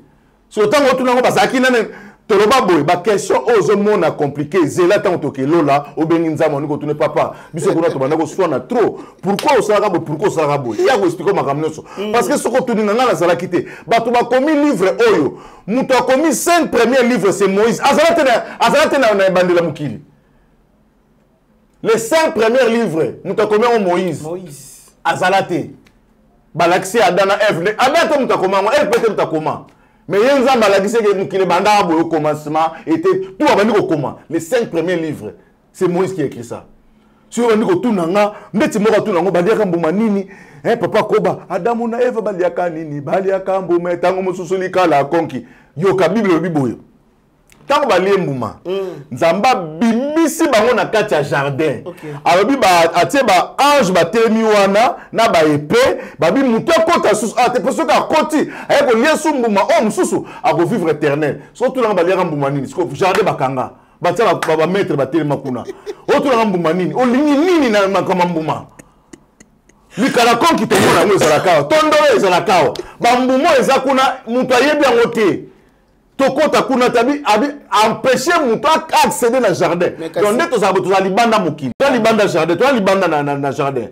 So tango tuna ngo basaki nane toloba boy ba question ozo mona compliqué zela tanto ke lola obengi nzambe niko tune papa. Biso kuna to banako sona trop. Pourquoi osaka bo pourquoi osaka boy? Ya go expliquer makam noso. Parce que soko tuni nanga la sala kité. Ba to ba komi livre oyo. Muto a commis 5 premiers livres, c'est Moïse. Les 5 premiers livres, muto a commis Moïse. Moïse. Azalate. Balaxé Adana Eve. Adana muto a commis, Eve peut-être muto a commis. Mais il y a un balaxé qui est bandar au commencement était tout abandonné au comment. Les 5 premiers livres, c'est Moïse qui a écrit ça. Si on a dit que tout nanga, mettez-moi tout nanga, badia kambumanini, hein papa koba, Adam on a Eva badia kanini, badia kambumé, tango mususuli kala konki, yoka Bible biboyo. Tango balia mbuma, nzamba bimisi bango na kati ya jardin. Alors bi ba atie ba ange ba temiwana na ba épée, ba bi muta kota susu, ah te poso ka koti, ayeko yesu mbuma, oh mususu, ako vivre éternel. So tout nanga badia kambumanini, sko jardin bakanga. Batala baba maître batele makuna oto na mbuma nini olingi nini na makama mbuma likala konki tomona ngo zalakao tondole zalakao bambuma ezakuna mutu ayebi yango te tokota kuna tabi abi empêcher mutu accéder na jardin donc nde tozaba tozali banda mukili tozali banda jardin tozali banda na jardin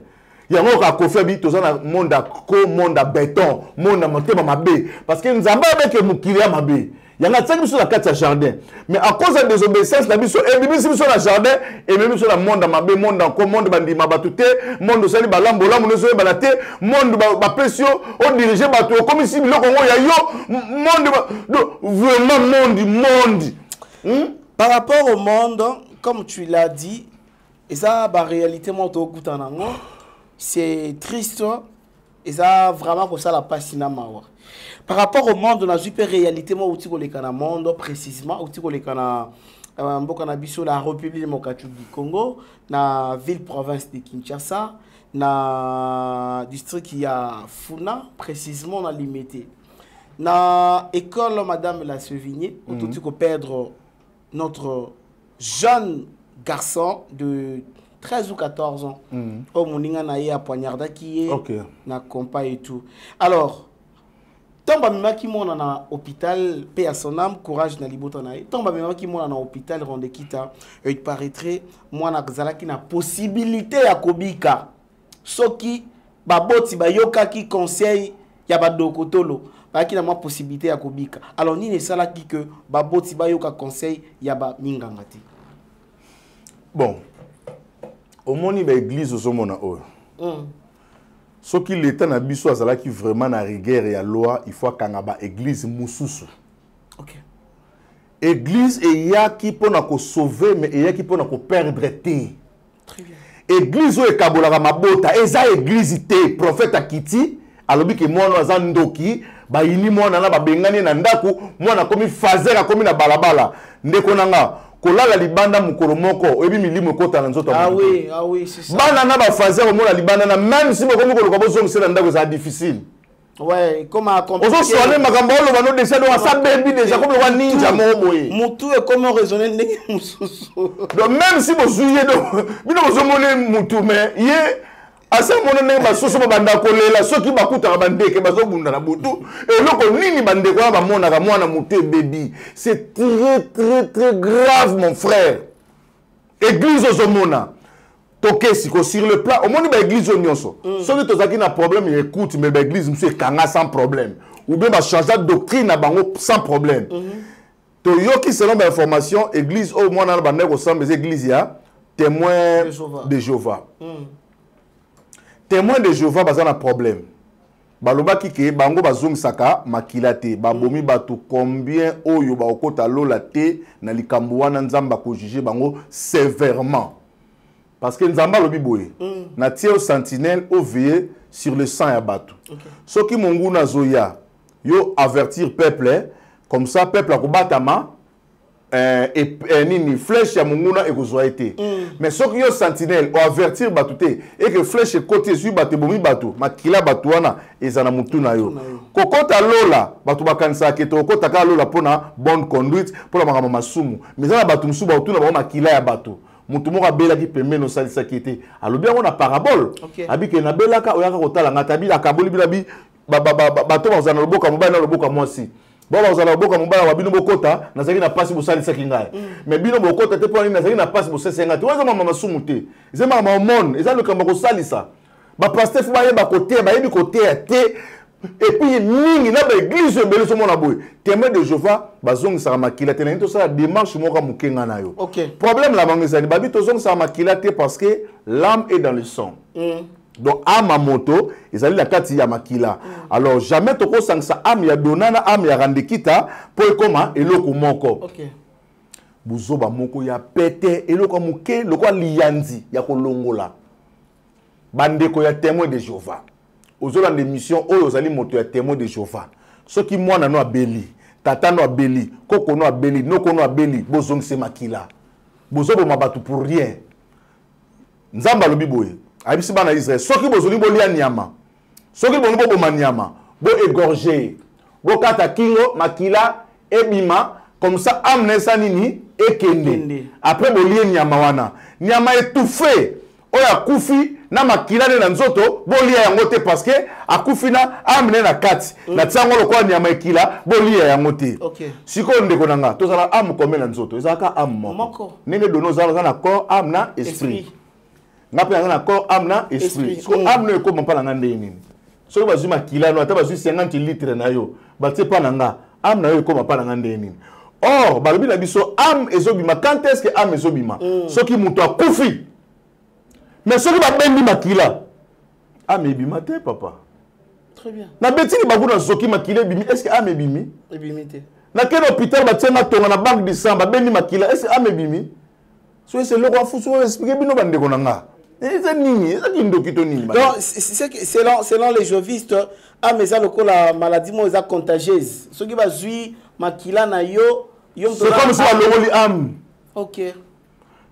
yango ka kofe bi tozana monde ko monde béton monde motema mabe parce que nzamba beke mukili ya mabe. Il y en a 5 sur la 4 jardin. Mais à cause de désobéissance, la mission sur le jardin, et même sur le monde, le monde, le monde, le monde, le monde, le monde, le monde, le monde. Par rapport au monde, comme tu l'as dit, et ça, la réalité, c'est triste, et ça, vraiment, ça la passe. Par rapport au monde, on a super réalité, moi, où monde, précisément, où la République démocratique du Congo, la ville-province de Kinshasa, na district qui a Funa, précisément, on a limité. Na école, Madame la Sévigné, où tout perdre notre jeune garçon de 13 ou 14 ans. Au Mouninga, on a poignarda qui est, na compas et tout. Alors, tomba mema ki mona na hôpital paix à son âme courage na libota na tomba mema ki mona na hôpital Rendekita et paraîtrait moi na zala ki na possibilité ya kobika soki baboti bayoka ki conseil ya badokotolo ba ki na moi possibilité ya kobika alors ni ne sala ki que baboti bayoka conseil ya ba mingangati bon au moni ba église au mona o ce qui l'État n'a biso azala qui vraiment na rigueur et à loi, il faut qu'on ait église mususu. OK. Église et ya qui peut nous sauver mais et ya qui peut nous perdre té. Très bien. Église ou ekabolaka mabota, eza église té prophète akiti, alobi ke mwana aza ndoki, ba yini mwana na ba bengani na ndaku, mwana komi fazera komi na balabala, ndeko nanga. Kola la libanda mukoromoko ebi milimo kota na nzoto. Ah oui, c'est ça. Bana na ba fazer au mona libanda na même si boko moko lokabo zongo c'est ndako ça difficile. Ouais, comment accompagner. Ozo soale makambo lo bano déjà do sa baby déjà comme le wa ninja momoye. Mutu e comment raisonner ndenge mususu. Donc même si bozuye do bino bozomone mutu mais ye asa mona ndenge basusu banda kolela soki bakuta bandeke bazobunda na butu eloko nini bandeko ba mona ka mwana mutu baby. C'est très très très grave mon frère. église au mona toké siko sur le plat au moni ba église au nyonso soki tozaki na problème écoute mais ba église monsieur kanga sans problème ou bien ba changer doctrine bango sans problème to yoki selon ba information église au mona ba ndeko sans mes église ya témoin de Jéhovah témoin de Jéhovah ba na problème baloba kike bango bazung saka makilate babomi bato combien oyo ba okota lola te na likambo wana nzamba ko juger bango sévèrement parce que nzamba lobi boye na tie au sentinelle au veiller sur le sang ya bato ceux qui mongu na zoya yo avertir peuple comme ça peuple ko batama et nini flèche ya monguna ekozwa été mais ceux qui yo sentinelle ou avertir batouté et que flèche côté su batebomi batou makila batouana ezana mutuna yo kokota lola batou bakanisa keto kokota ka lola pona bonne conduite pour makama masumu mais za batou musu batuna ba makila ya batou mutumora bela ki pemeno salisa kete alobia on a parabole abike na belaka oyaka kotala ngatabila akaboli bilabi batou bazana loboka mobali na loboka mwasi. Bon, vous allez beaucoup m'emballer à Binoba Kota, n'a pas passé pour ça les sakingaï. Mais Binoba Kota, t'es pas une n'a pas passé pour ça c'est un gars. Tu vois, maman soumouté. Ils aiment maman mon, ils aiment le Cameroun salissa. Bah, pasteur, faut aller côté, bah, du côté, et puis, n'y n'a pas église, mais le son mon aboué. Témoin de Jéhovah, bah, zong saramakila, t'es n'ayant tout ça, démarche, moi, moukenganayo. Ok. Problème, la mangezani, bah, bito zong saramakila, t'es parce que l'âme est dans le sang. Donc, ama moto, ils allaient la kati ya makila. Alors, jamais toko sang sa am ya donana am ya rendekita, pour comment eloko moko. Ok. Bouzoba moko ya pete, eloko mouke, loko liyanzi, ya kolongola. Bandeko ya témoin de Jéhovah. Ozola de mission, oyo zali moto ya témoin de Jéhovah. Ce qui moi na no abeli, tata no abeli, koko no abeli, noko no abeli, bozong se makila. Bouzoba mabatu pour rien. Nzamba lobi boye. Abisi bana Israël soki bozoli bolia nyama soki bonobo bomanyama bo égorger bo kata kingo makila ebima comme ça amne ça nini ekende après bolia nyama wana nyama étouffé oya kufi na makila ne na nzoto bolia yango te parce que akufi na amne na kati na tsango lokwa nyama ekila bolia yango te siko ndeko nanga tozala am komela nzoto ezaka am moko nene dono zala na corps am na esprit. Je suis un corps, âme, esprit. Parce que l'âme ne comprend pas la nini. Si vous avez un kilo, vous avez 50 litres, vous n'avez pas l'âme ne comprend pas la nini. Or, l'âme est obima. Quand est-ce que l'âme est obima? Ceux qui m'ont confié. Mais ceux qui m'ont ma kilo, l'âme est bima, papa. Très bien. Na betini baguna soki makila bimi, est-ce que l'âme est bimi? Ebimité. Na quel hôpital batiena tonga na banque de sang, benni makila, est-ce que l'âme est bimi? C'est le roi fou, expliquer bino bande konanga. Donc, selon les jovistes, la maladie est contagieuse. Ce qui va jouer, c'est comme ça le am. Ok.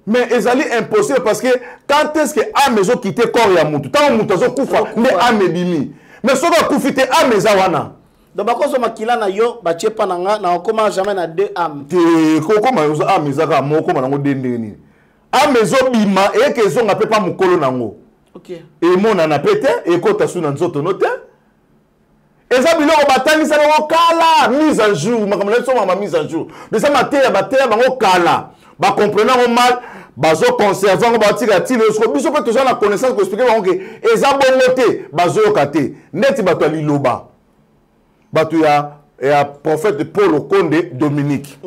Mais ils allaient imposer parce que quand est-ce que l'âme est quittée le corps et l'âme tant que l'âme est âme est bimi. Mais ce qui va profiter l'âme est wana. Donc, quand on makila na yo, bache pananga na okoma jamais na deux âmes. Te kokoma yo âme ezaka moko manango dendeni. Amezo bima et que zonga pe pa mukolo nango. OK. Et mon na pete et kota su na nzoto note. Ezabilo ko batanisa ngo kala mise à jour, makamela so mama mise à jour. Mais ça mater batela bango kala. Ba comprenant mal, bazo conservant ngo batika ti le so biso pe to na connaissance ko expliquer bango que ezabolote bazo yokate. Neti bato li loba. Bato ya prophète Paul Konde Dominique.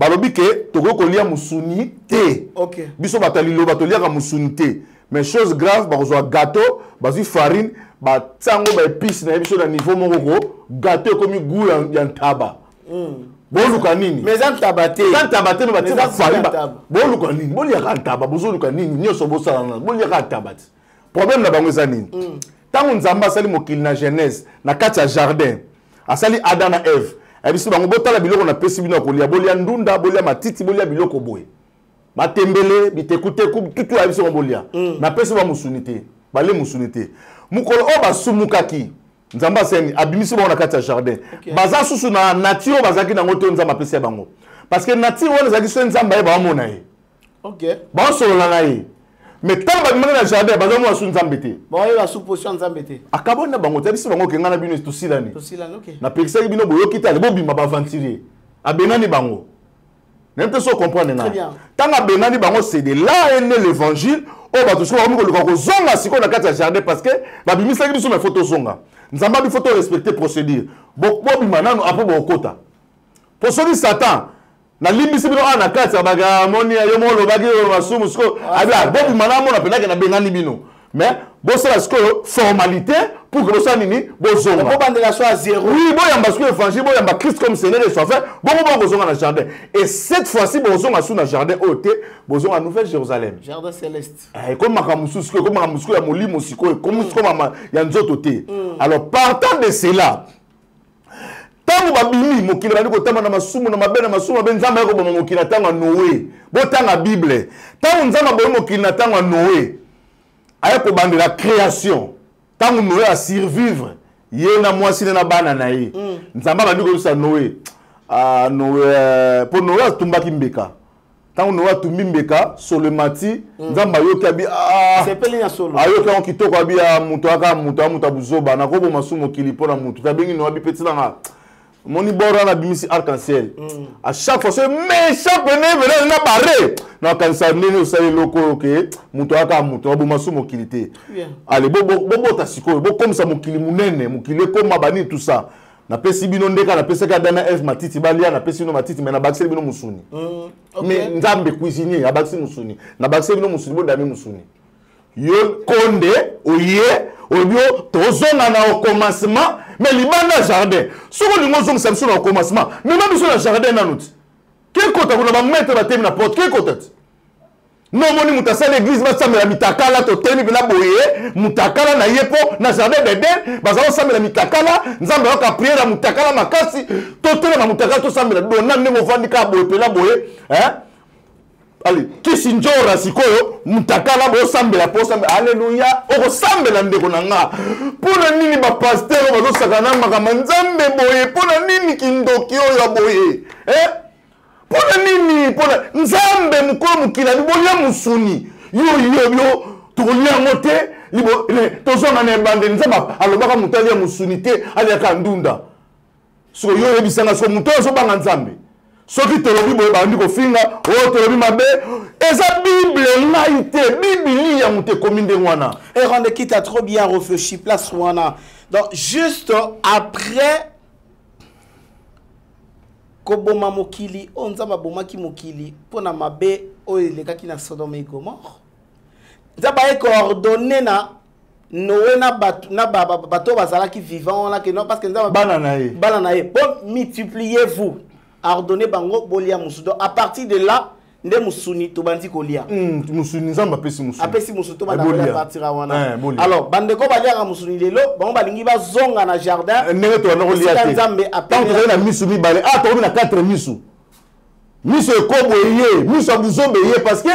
Balobi ke toko kolia musuni te. OK. Biso batali lo batolia ka musuni te. Mais chose grave ba kozwa gâteau, bazi farine, ba tsango ba épice na biso na niveau moko gâteau komi goula ya ntaba. Boluka nini? Mais antabate. Antabate no batika farine. Boluka nini? Bolia ka ntaba, bozoluka nini? Nyoso bosala na. Bolia ka tabate. Problème na bango eza nini? Tango nzamba asali mokili na Genèse, na kati ya jardin. Asali Adam na Eve. Et puis, si on a biloko na pesi biloko lia bolia ndunda bolia matiti bolia biloko boye matembele bitekute kub tutu a biso bolia na pesi ba musunite bale musunite mukolo o basumukaki nzamba seni abimisi ba na kata jardin baza susu na nature bazaki na ngoto nzamba pesi bango parce que nature wona zaki so nzamba e ba mona e OK ba so la na e mais tant ba mona na jardin baza mo asu nzambete ba yo la supposition nzambete akabona bango tabisi bango ke ngana bino to silane OK na pexaki bino boyo kitale bo bima ba aventurier abenani bango Très bien. Tant que c'est de là est né l'évangile, on va toujours zonga si on a quatre jardins parce que la Bible dit que nous sommes photos zonga. Nous avons des photos respectées procédure. Beaucoup de maintenant après beaucoup de temps. Pour celui Satan, na limbi sibiro ana quatre à bagamoni ayomo le bagui le massou musko. Alors beaucoup de maintenant on appelle que na libino. Mais bon c'est la formalité pour que ça nini bon zonga. Bon bande la soit zéro. Oui bon yamba sou évangile bon yamba Christ comme Seigneur et Sauveur. Bon bon zonga dans jardin. Et cette fois-ci bon zonga sous dans jardin hôtel bon zonga à Nouvelle Jérusalem. Jardin céleste. Et comme makamusu sou comme makamusu ya moli musiko comme sou mama ya nzoto té. Alors partant de cela tango babimi mokila ndiko tamba na masumu na mabena masumu ben nzamba yako bomo mokila tanga Noé. Bon tanga Bible. Tango nzamba bomo mokila tanga Noé. Ayeko bande la création. Tant que Noé a survivre, il y a un mois si na bananaï. Nous avons dit que ça Noé. Noé pour Noé tumba kimbeka. Tant que Noé tumbi mbeka sur le mati, nous avons dit que c'est pelé solo. Ayo ka on kitoko abi a mutoaka mutoa mutabuzoba na ko bo masumo kilipo na mutu. Ta bengi Noé bi petit na moni bora na bimisi arc-en-ciel. À chaque fois ce méchant bénévole na barré. Na kansa nene usale loko ke muto aka muto obumasu mokilité. Allez bobo bobo tasiko bo comme ça mokili munene mokile comme bani tout ça. Na pesi bino ndeka na pesi ka dana F matiti balia na pesi no matiti mais na bakse bino musuni. Mais nzambe cuisinier ya bakse musuni. Na bakse bino musuni bo dami musuni. Yo konde oye obio tozona na au commencement mais libanda jardin. Soko lingo zong samson na au commencement mais même sur le jardin nanouti. Quel côté vous n'avez mettre la thème n'importe quel côté? Non, mon mutasa l'église va s'amener la mitakala, toteni vena boye, mutakala na yepo, na jardin d'Eden, bazalo s'amener la mitakala, nous avons qu'à prier la mutakala makasi, toteni la mutakala tout s'amener, donna ne m'ouvre ni qu'à boye, pela boye, hein? Allez, Kishinjora sikoyo, mutakala bo s'amener la po s'amener, alléluia, oro s'amener la ndekonanga, pour la nini ba pasteur, bazo sakana makamanzambe boye, pour la nini kindokio ya boye, hein? Pour nini pour nzambe mukolo mukila libolia musuni yo yo yo tolia ngote libo tozona na bande nzamba alobaka mutalia musuni te ali akandunda so yo yebisanga so mutozo banga nzambe so ki tolobi boye bandi ko finga o tolobi mabe eza bible ngai te bibili ya mute kominde mwana e Rendekita trop bien réfléchi place mwana donc juste après Koboma mokili, onzama bomaki mokili, pona mabe, oye le kaki na Sodome et Gomorre. Nzaba eko ordonné na Noé na bato bazala ki vivant la ke non parce que nzaba bananae. Bananae. Bon multipliez-vous. Ordonné bango bolia musudo. À partir de là, nde musuni to bandi kolia. Musuni nzamba pesi musuni. Apesi musu to banda na partira wana. Alors bande ko balia ka musuni lelo, bango balingi ba zonga na jardin. Nde to na kolia te. Nzambe apena. Tango na misu mi balé. Ah to na 4 misu. Misu ekoboye, misu abuzobeye parce que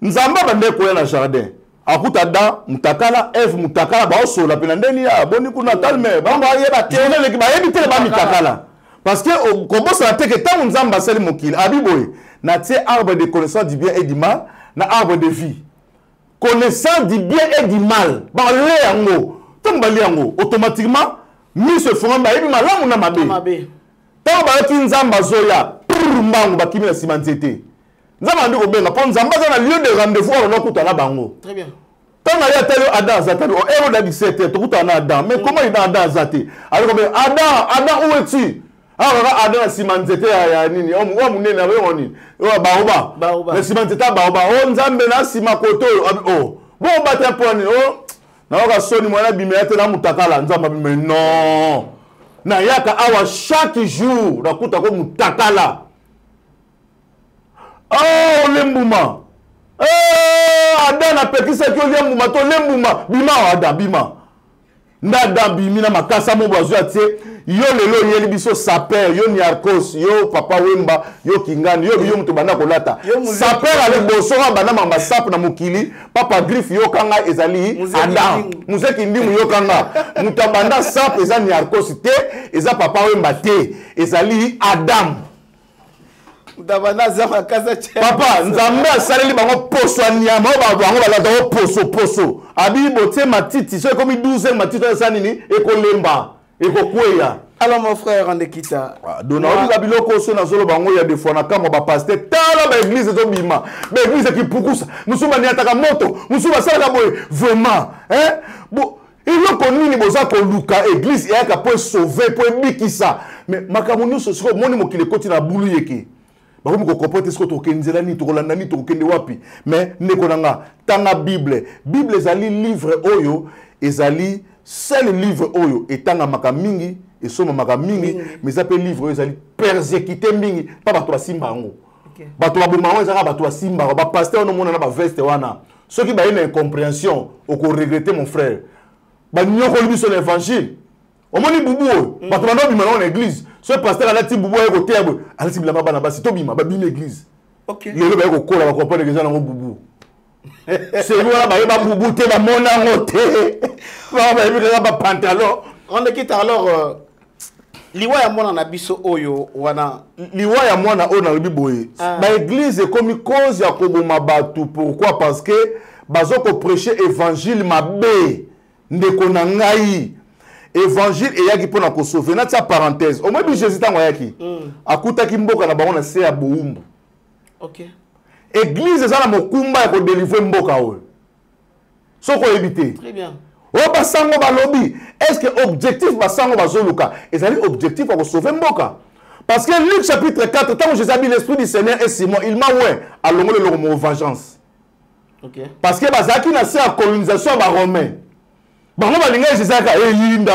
nzamba bande ko na jardin. Akuta da mutakala F mutakala ba osola pena ndeni ya boni kuna talme. Bango aye ba tele ki ba yebi tele ba mutakala. Parce que au commence à te que tant nzamba sel mokil. Abiboye. Na arbre de connaissance du bien et du mal, na arbre de vie. Connaissance du bien et du mal. Automatiquement, nous se ferons mal. Là, on a mabé. Tant que nous avons besoin de lieu de rendez-vous, on très bien. Tant Adam, mais comment il Adam alors, Adam, où es-tu? Ah, Adam Simanzete ya nini? Omu nene we oni. Wa baoba. Baoba. Le Simanzeta baoba. O nzambe na simakoto o. Bo bata poni o. Na oka soni mwana bimelete na mutakala nzamba bime non. Na yaka awa chaque jour nakuta ko mutakala. Oh lembuma. Eh Adam na pekisa ko lembuma to lembuma bima wa Adam bima. Nada bimina makasa mo bazu atie. Yo lelo yeli biso saper yo niarkos yo papa Wemba yo kingani yo biyo mutu banda kolata saper avec bosora bana mamba sap na mukili papa griffe yo kanga ezali Adam muzeki ndimu yo kanga mutabanda sap eza niarkos te eza papa Wemba te ezali Adam mutabanda zama kaza che papa nzambe asaleli bango poso nyama ba bango balata poso poso abi bote matiti so komi 12 matiti eza nini ekolemba. Et pourquoi il y a Alors mon frère Rendekita. Dona Olive biloko so na solo bango ya defo na kama ba pasteur tala ba église zo bima. Ba église ki pukusa. Musuma ni ataka moto, musuma sala boy vraiment. Hein? Bon, iloko nini boza ko luka église ya ka pour sauver pour bikisa. Mais makamunu so so moni mokile koti na bulu yeke. Ba ko comporter ce ko kenzela ni to kolanda ni to kende wapi. Mais ne konanga tanga Bible. Bible ezali livre oyo ezali seul livre oyo etanga makamingi. Et ce moment mingi mes appels livres ils allaient persécuter mingi pas bato simbango bato bombango ils allaient bato simbango ba pasteur no mona na ba veste wana ceux qui ba une incompréhension au ko regretter mon frère ba nyoko libi sur l'évangile au moni bubu bato bando bimana na église ce pasteur ala ti bubu e ko tebe ala ti bilama bana basi to bima ba bima église le ba ko kola ba comprendre que ça na bubu c'est voilà ba ba bubu te ba mona ngote ba bima ba pantalon on est quitte alors liwa ya mwana na biso oyo wana liwa ya mwana oyo na biboye ba église comme cause ya koboma batu pourquoi parce que bazoko prêcher évangile mabe ndeko na ngai évangile eyaki pona ko sauver na tia parenthèse au moins Jésus tango yaki akutaki mboka na bango na se ya boumbu OK église za na mokumba ya ko délivrer mboka oyo soko éviter très bien. Est-ce que l'objectif est l'objectif de sauver Mboka? Parce que Luc chapitre 4, tant que Jésus a mis l'esprit du Seigneur et Simon, il m'a oué à l'homme de vengeance. Parce que Bazaki n'a pas la colonisation des Romains. Bah on va l'ingé Jésus a Eyinda.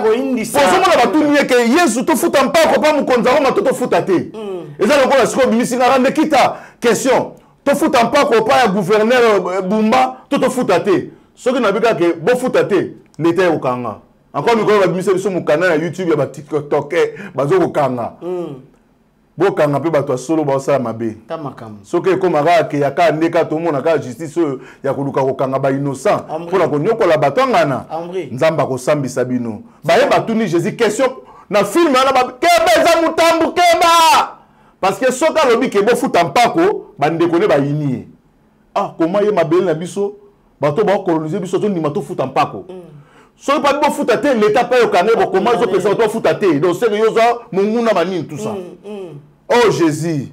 Pour ce tout nier que Jésus te fout en pas, pas mon konzaro ma te fout à thé. Et ça le quoi la mission Rendekita question. Te fout en pas pas gouverneur Bumba, te fout à thé. Ceux qui n'ont pas que bon foutate n'était au Kanga. Encore une fois, on va miser sur mon canal YouTube, il y a TikTok, bazo au Kanga. Bon Kanga peut battre solo basa mabe. Tamakam. Ceux qui comme ara que ya ka neka tout monde ka justice ya koluka ko Kanga ba innocent. Pour la konyo ko la batanga na. Nzamba ko sambisa bino. Ba ye batuni Jésus question na film na ba kebe za mutambu keba. Parce que ceux qui lobi ke bon foutampako ba ndekone ba yini. Ah comment ye mabele na biso bato ba coloniser biso to ni mato fout en pako so pas bo fout até l'état pas au canet bo comment zo pesa to fout até donc c'est yo za munguna manine tout ça oh Jésus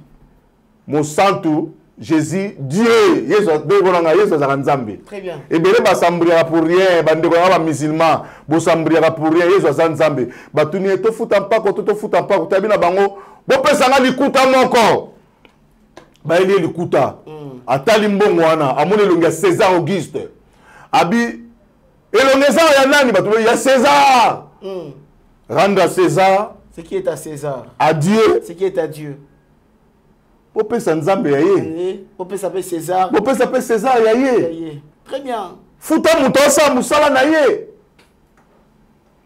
mon santo Jésus Dieu Yesu de bonanga Yesu za nzambe très bien et bele ba sambriera pour rien ba ndeko ba musulman bo sambriera pour rien Yesu za nzambe ba tuni to fout en pako to fout en pako tabina bango bo pesa na likuta moko ba ile likuta Atali mbongo wana, amone longa César Auguste. Abi, elongeza ya nani batu, ya César. Rendre à César. Ce qui est à César. À Dieu. Ce qui est à Dieu. Popé sa nzambe ya ye. Popé sa pe César. Popé sa pe César ya ye. Très bien. Fouta moutansa moussala na ye.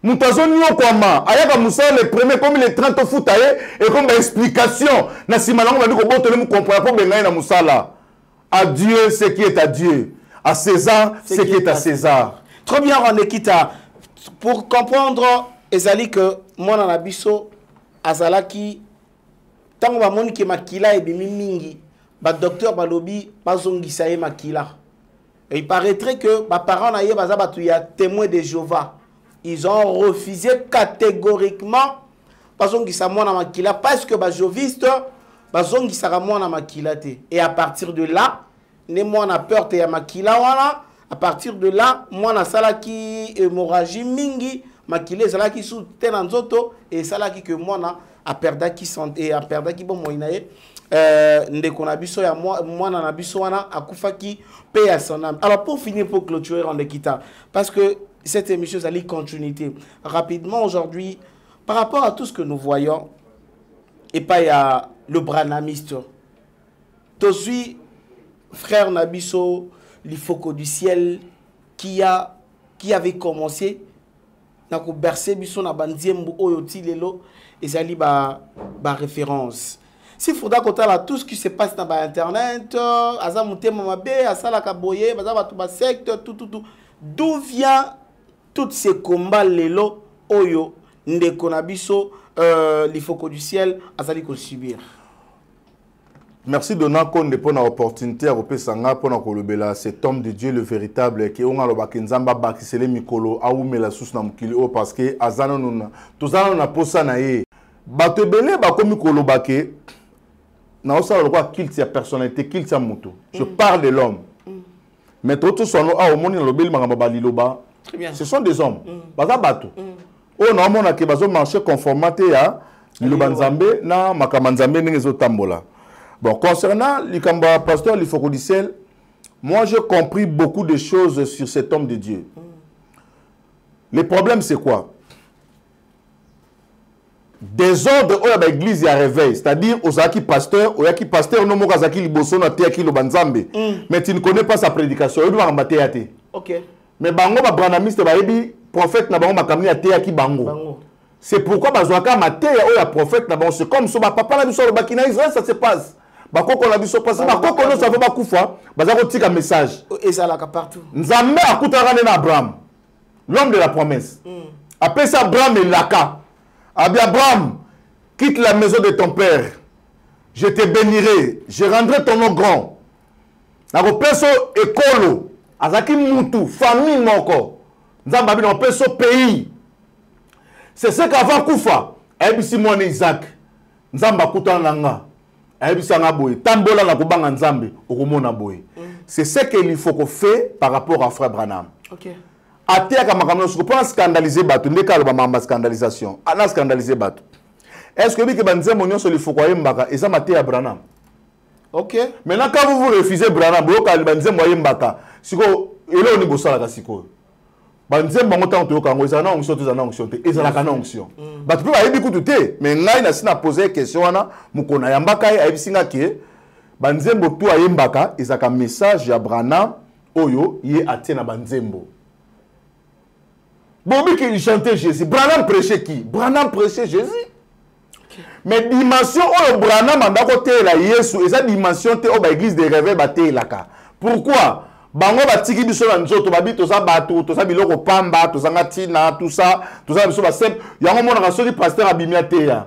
Moutansa niyo kwa ma. Ayaka moussala le premier comme les 30 fouta ye. Et comme explication. Na simalango mani ko bote le mou comprendre pour bengaye na moussala. À Dieu ce qui est à Dieu, à César ce qui est à César. Très bien, Rendekita. Pour comprendre, ezali que mon anabiso azalaki tango ba moni ke makila ebimi mingi ba docteur balobi bazongisa ye makila. Et il paraîtrait que ba parents na ye baza batu ya témoin de Jéhovah. Ils ont refusé catégoriquement bazongisa mwana makila parce que ba joviste et à partir de là, les moins na peur te makila wana. À partir de là, moi na salaki hémorragie mingi makile salaki sous tenanzoto et salaki que moi na a perda qui santé a perda qui bon moinaye ndeko na biso ya moi na biso wana akufa ki paye à son âme. Alors pour finir pour clôturer Rendekita parce que cette émission ça allait continuité rapidement aujourd'hui par rapport à tout ce que nous voyons et pas à le branhamiste. Je suis frère Nabiso, l'Ifoko du ciel, qui avait commencé à bercer Biso na bandiembo oyotilelo et zali ba référence. Si faudra qu'on a tout ce qui se passe dans internet, azamouté mamabe, asalakaboye, bazabatuba secte, tout. D'où vient tous ces combats lelo oyo ndeko Nabiso l'Ifoko du ciel azali ko subir? Merci Dona Konde pour l'opportunité à Ropé Sanga pour la cet homme de Dieu le véritable qui on a le bakinzamba bakisele mikolo aoume la source na mukilo parce que azana nuna tout ça on a posa na ye batebele bakomi kolo baké na osala lokwa kilt ya personnalité kilt ya moto je parle de l'homme mais tout son a au monde lobel makamba baliloba ce sont des hommes baza bato on a mona ke bazo marcher conformité ya lobanzambe na makamanzambe ngezo tambola. Bon, concernant le pasteur Lifokodicel, moi j'ai compris beaucoup de choses sur cet homme de Dieu. Le problème c'est quoi? Désordre au la église à réveil, c'est-à-dire aux aki pasteur no moka zaki liboso na te aki lobanzambe. Mais tu ne connais pas sa prédication, il doit rembattre à te. OK. Mais bango ba branamiste ba yebi prophète na bango makamni à te aki bango. C'est pourquoi bazwaka mateya o ya prophète na bango c'est comme so ba papa na biso ba kina Israël ça se passe. Bakoko la biso passé bakoko no savo bakufa bazako tika message ezala ka partout nzambe akutaka na Abraham l'homme de la promesse après ça Abraham et laka abi Abraham quitte la maison de ton père je te bénirai je rendrai ton nom grand na ko peso ekolo azaki mutu famille moko nzambe abi na peso pays c'est ce qu'avant kufa abi Simon et Isaac nzambe akutana nga. C'est ce qu'il faut qu'on fasse par rapport à Frère Branham. Ok. Est-ce que il faut qu'on Branham? Ok. Maintenant, quand vous vous refusez Branham, vous Branham prêchait Jésus. Mais dimension où Branham a côté la Yesu, et ça dimension te au église des rêves baté la ka. Pourquoi? Bango batiki biso na nzoto babito za batu to za biloko pamba to zanga tina tout ça biso ba simple yango mona ka sori pasteur abimia te ya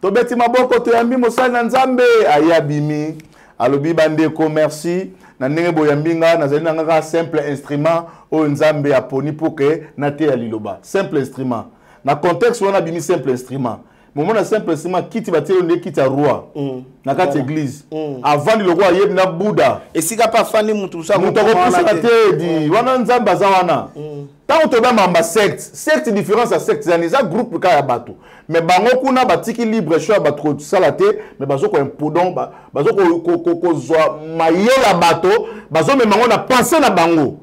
to beti maboko to yambi mosali na nzambe ayabimi alobi bande ko merci na ndenge boyambinga na zali na ka simple instrument o nzambe aponi pour que na te ya liloba simple instrument na contexte wana bimi simple instrument moment na simple instrument kiti batelo ne kiti a roi na kati église avant le roi yeb na Bouddha et si ka pa fani mutu sa mutu ko pisa te di wana nzamba za wana tant to ba mamba secte différence à secte za neza groupe ka ya bato mais bango kuna batiki libre choix batro sala te mais bazo ko impodon bazo ko zwa mayela bato bazo me mango na penser na bango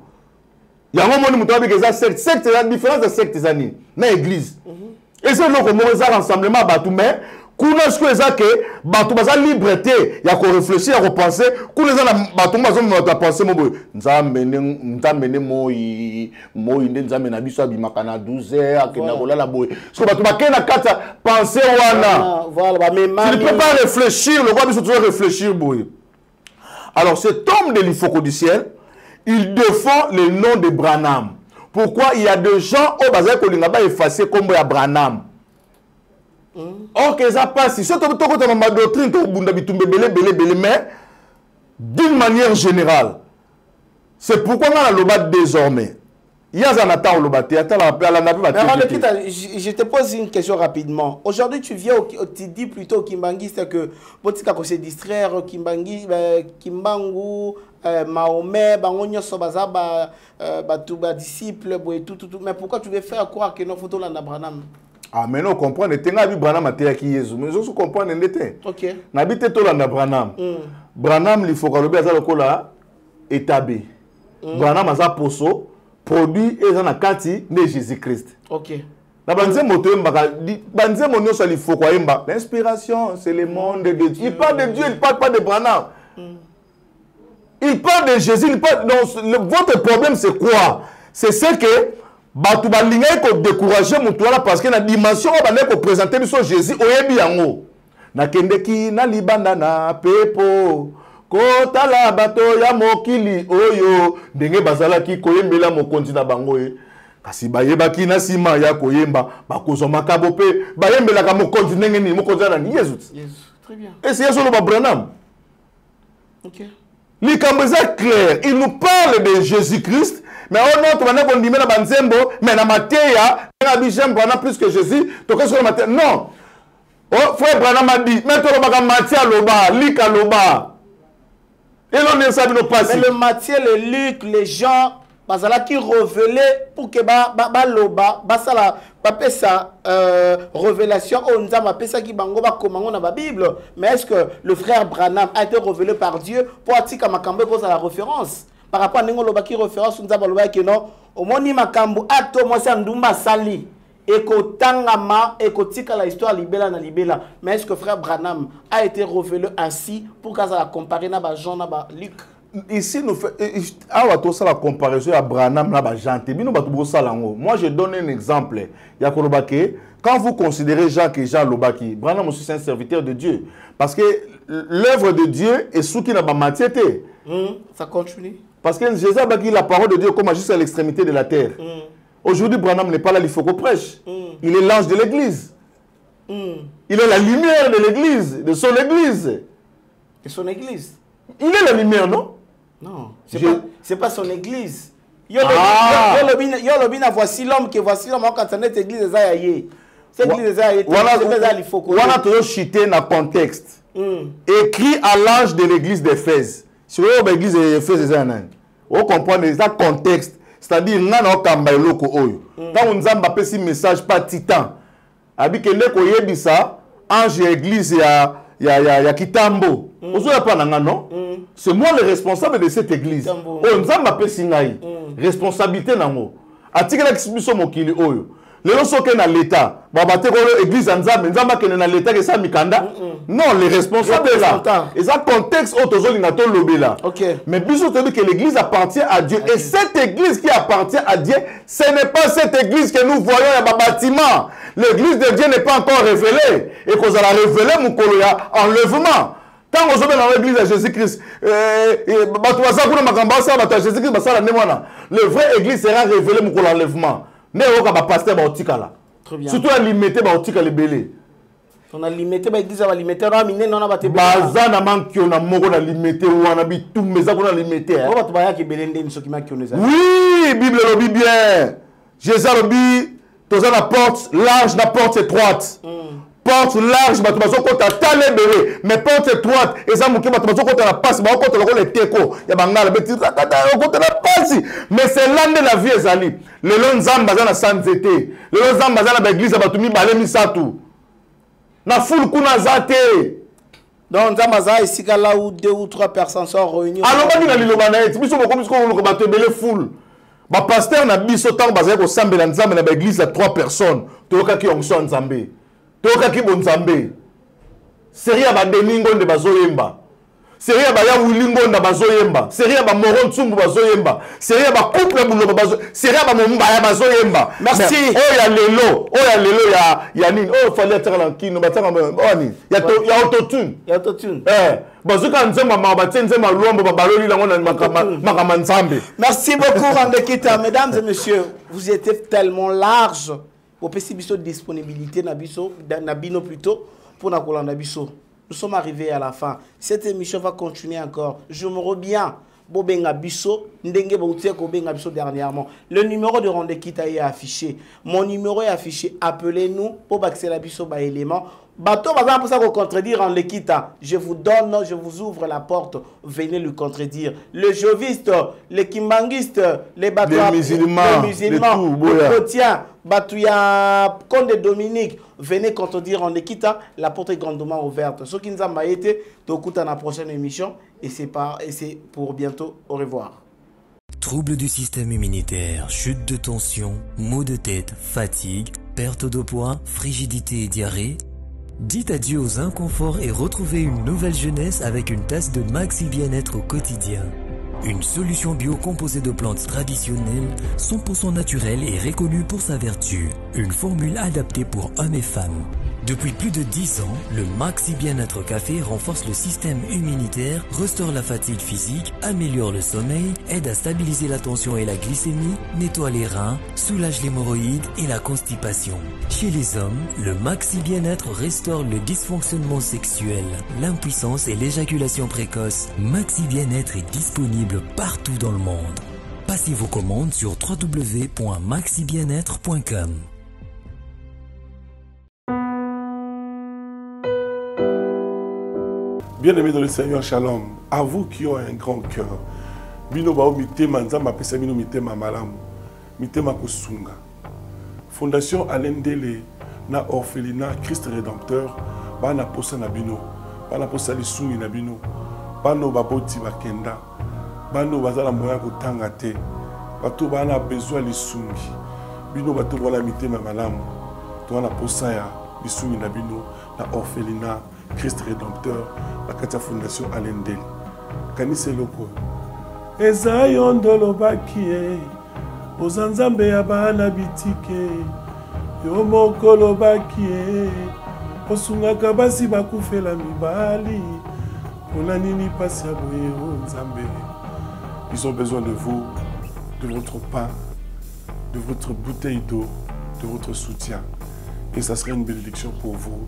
yango moni mutu abike za secte la différence à secte za ni na église. Et c'est le commun rassemblement batou mais kuna ce que ça que batou baza liberté ya ko réfléchir ya ko penser kuna za batou bazo mo ta penser mo boy nzambe ne moi nde nzambe na biso abimaka na 12h akena kolala boy ce que batou bakena kata penser wana voilà ba même tu ne peux pas réfléchir le roi biso toujours réfléchir boy. Alors cet homme de l'Ifokodicel il défend le nom de Branham. Pourquoi il y a des gens au bazar qui ont effacé comme Branham? Or, que ça passe. Si tu as ma doctrine, mais d'une manière générale, c'est pourquoi on a le bat désormais. Il y a un attente au bat. Je te pose une question rapidement. Aujourd'hui, tu viens, tu dis plutôt Kimbangi, c'est que pour se distraire, Kimbangi, Kimbangu. Mahomet, Bangonyo Sobaza, Batouba, disciple, tout. Mais pourquoi tu veux faire croire que nos photos là Branham? Ah, mais non, comprends, les tenants du Branham à terre qui Jésus. Mais je comprends, les tenants. Ok. N'habite tout là Branham. Branham, il faut que le béza le cola établi. Branham a sa poso, produit et en a kati de Jésus-Christ. Ok. La banzé moto, il faut quoi? L'inspiration, c'est le monde de Dieu. Il parle de Dieu, il parle pas de Branham. Il parle de Jésus, il parle. Donc, votre problème, c'est quoi? C'est ce que Batouba Lingay ko décourager Moutouala parce que la dimension on va présenter sur Jésus au Yebiango. Na kendeki na libanda na pepo kota la bato ya mokili oyo ndenge bazala ki koyembela mokonzi na bango e kasi bayebaki na sima ya koyemba bakozoma kabo pe bayembelaka mokonzi ndenge ni mokonzi na Yesu. Yes, très bien. Et c'est Yesu le Branham. Okay. Les Cambodgiens clairs, ils nous parlent de Jésus-Christ, mais on a autre qu'on dit mais la banzembo, mais la matéria, la Bible on a plus que Jésus. Donc qu'est-ce qu'on a maté? Non. Oh frère Branham a dit, mais toi on va matéria loba, lika loba. Et on est ça de nos passés. Mais le Matthieu, le Luc, les gens, basala qui révélaient pour que ba loba, basala, ba ça révélation on nous a ma pesa qui bango ba comment dans la Bible. Mais est-ce que le frère Branham a été révélé par Dieu pour attirer makambo cause à la référence? Par rapport à nengo loba qui référence nous a loba qui non au moni makambo ato moi c'est ndumba sali. Ekotangama, ekotika la histoire libela na libela. Mais est-ce que frère Branham a été révélé ainsi pour qu'on la compare à Jean, à Luc? Ici, nous faisons la comparaison à Branham, à Jean. Moi, je donne un exemple. Quand vous considérez Jean que Jean Lobaki, Branham aussi c'est un serviteur de Dieu. Parce que l'œuvre de Dieu est sous qui n'a pas matière. Ça continue. Parce que Jésus a dit la parole de Dieu comme juste à l'extrémité de la terre. Aujourd'hui, Branham n'est pas là, il faut qu'on prêche. Il est l'ange de l'église. Il est la lumière de l'église, de son église. De son église. Il est la lumière, non? Non, c'est pas son église. Yolobina, voici l'homme qui voici l'homme quand cette église est ailleurs. Cette église est ailleurs. Voilà, il faut qu'on. Voilà toujours cité dans le contexte. Écrit à l'ange de l'église d'Éphèse. Si vous avez l'église d'Éphèse, c'est un ange. Vous comprenez ça contexte. C'est-à-dire, quand on nous a appelé ce message pas titan, avec les coyebis ça, ange église ya Kitambo. C'est moi le responsable de cette église. On nous a appelé Sinai. Responsabilité na mo. Article d'expulsion mokili oyo. Les gens sont dans l'État. L'église Nzambe, Nzambe qui est dans l'État, qui est Mikanda. Non, les responsables là. Ils ont contexte autosolinato lobé là. Mais bisous, c'est que l'église appartient à Dieu. Et cette église qui appartient à Dieu, ce n'est pas cette église que nous voyons dans le bâtiment. L'église de Dieu n'est pas encore révélée. Et qu'on a révélé Moukoloya enlèvement. Tant qu'on est dans l'église de Jésus-Christ, le vrai église sera révélée Moukoloya enlèvement. Mais surtout à limiter les bélés. On a limité l'église, on a limité on a limité on a limité on a limité on a tout on a limité. Oui, Bible le dit bien. Jésus a dit, tu as la porte large, la porte étroite. Porte large, mais porte étroite, et ça m'a dit, la passe, mais c'est l'âme de la vie, Zali. Le long Zamba, dans la Sanzete, le long Zamba, dans la Église, na foule kuna zate. Donc Zamba, ici, là où 2 ou 3 personnes sont réunies. Alors, on va dire, le pasteur n'a pas so temps basé au Sambe, dans l'église, 3 personnes. Tu vois qui ont son Zambé. Toka ki bonzambe. Seria ba deningo de bazoyemba. Seria ba ya wulingo na bazoyemba. Seria ba moron tsumbu bazoyemba. Seria ba couple bulo bazo. Seria ba momba ya bazoyemba. Merci. Oh ya lelo ya nini. Oh fallait être là qui no batanga oh nini. Ya autotune. Ya autotune. Bazuka nzema ma batse nzema luombo ba baloli la ngona makama nzambe. Merci beaucoup Rendekita. Mesdames et messieurs, vous étiez tellement large. Pour la disponibilité Nabino plutôt pour Nakola Nabiso. Nous sommes arrivés à la fin. Cette émission va continuer encore. Je me reviens. Le numéro de Rendekita est affiché. Mon numéro est affiché. Appelez-nous pour accéder à Bisso par élément. Bateau, par exemple, pour ça qu'on contredire Rendekita. Je vous donne, je vous ouvre la porte. Venez le contredire. Le joviste, les kimbanguiste, les bateaux, les musulmans, les chrétiens, Batouya Konde Dominique. Venez contredire Rendekita. La porte est grandement ouverte. Ce qui nous a été, donc à la prochaine émission. Et c'est pour bientôt. Au revoir. Troubles du système immunitaire, chute de tension, maux de tête, fatigue, perte de poids, frigidité et diarrhée. Dites adieu aux inconforts et retrouvez une nouvelle jeunesse avec une tasse de Maxi Bien-être au quotidien. Une solution bio composée de plantes traditionnelles, 100% naturelle et reconnue pour sa vertu. Une formule adaptée pour hommes et femmes. Depuis plus de 10 ans, le Maxi Bien-être Café renforce le système immunitaire, restaure la fatigue physique, améliore le sommeil, aide à stabiliser la tension et la glycémie, nettoie les reins, soulage l'hémorroïde et la constipation. Chez les hommes, le Maxi Bien-être restaure le dysfonctionnement sexuel, l'impuissance et l'éjaculation précoce. Maxi Bien-être est disponible partout dans le monde. Passez vos commandes sur www.maxibienêtre.com. Bien-aimés dans le Seigneur, Shalom. À vous qui ont un grand cœur, Binoba Fondation Fondation Alendele, na orphelinat Christ Rédempteur, bana posa na bino, bana posa lisungi na bino, bano baboti bakenda, bano bazala moya kotanga te, bato bana besoin lisungi, bino bato wala mitema malamu, to bana posa ya lisungi na bino na orphelinat Christ Rédempteur, la Katia Fondation Alendele. Kanise loko. Ezayon dolobakie, ozanzambe ya bana bitike, yo moko lobakie, osungaka basi bakufela mibali, onanini pasi ya boye onzambe. Ils ont besoin de vous, de votre pain, de votre bouteille d'eau, de votre soutien. Et ça serait une bénédiction pour vous.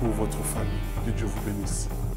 Pour votre famille. Que Dieu vous bénisse.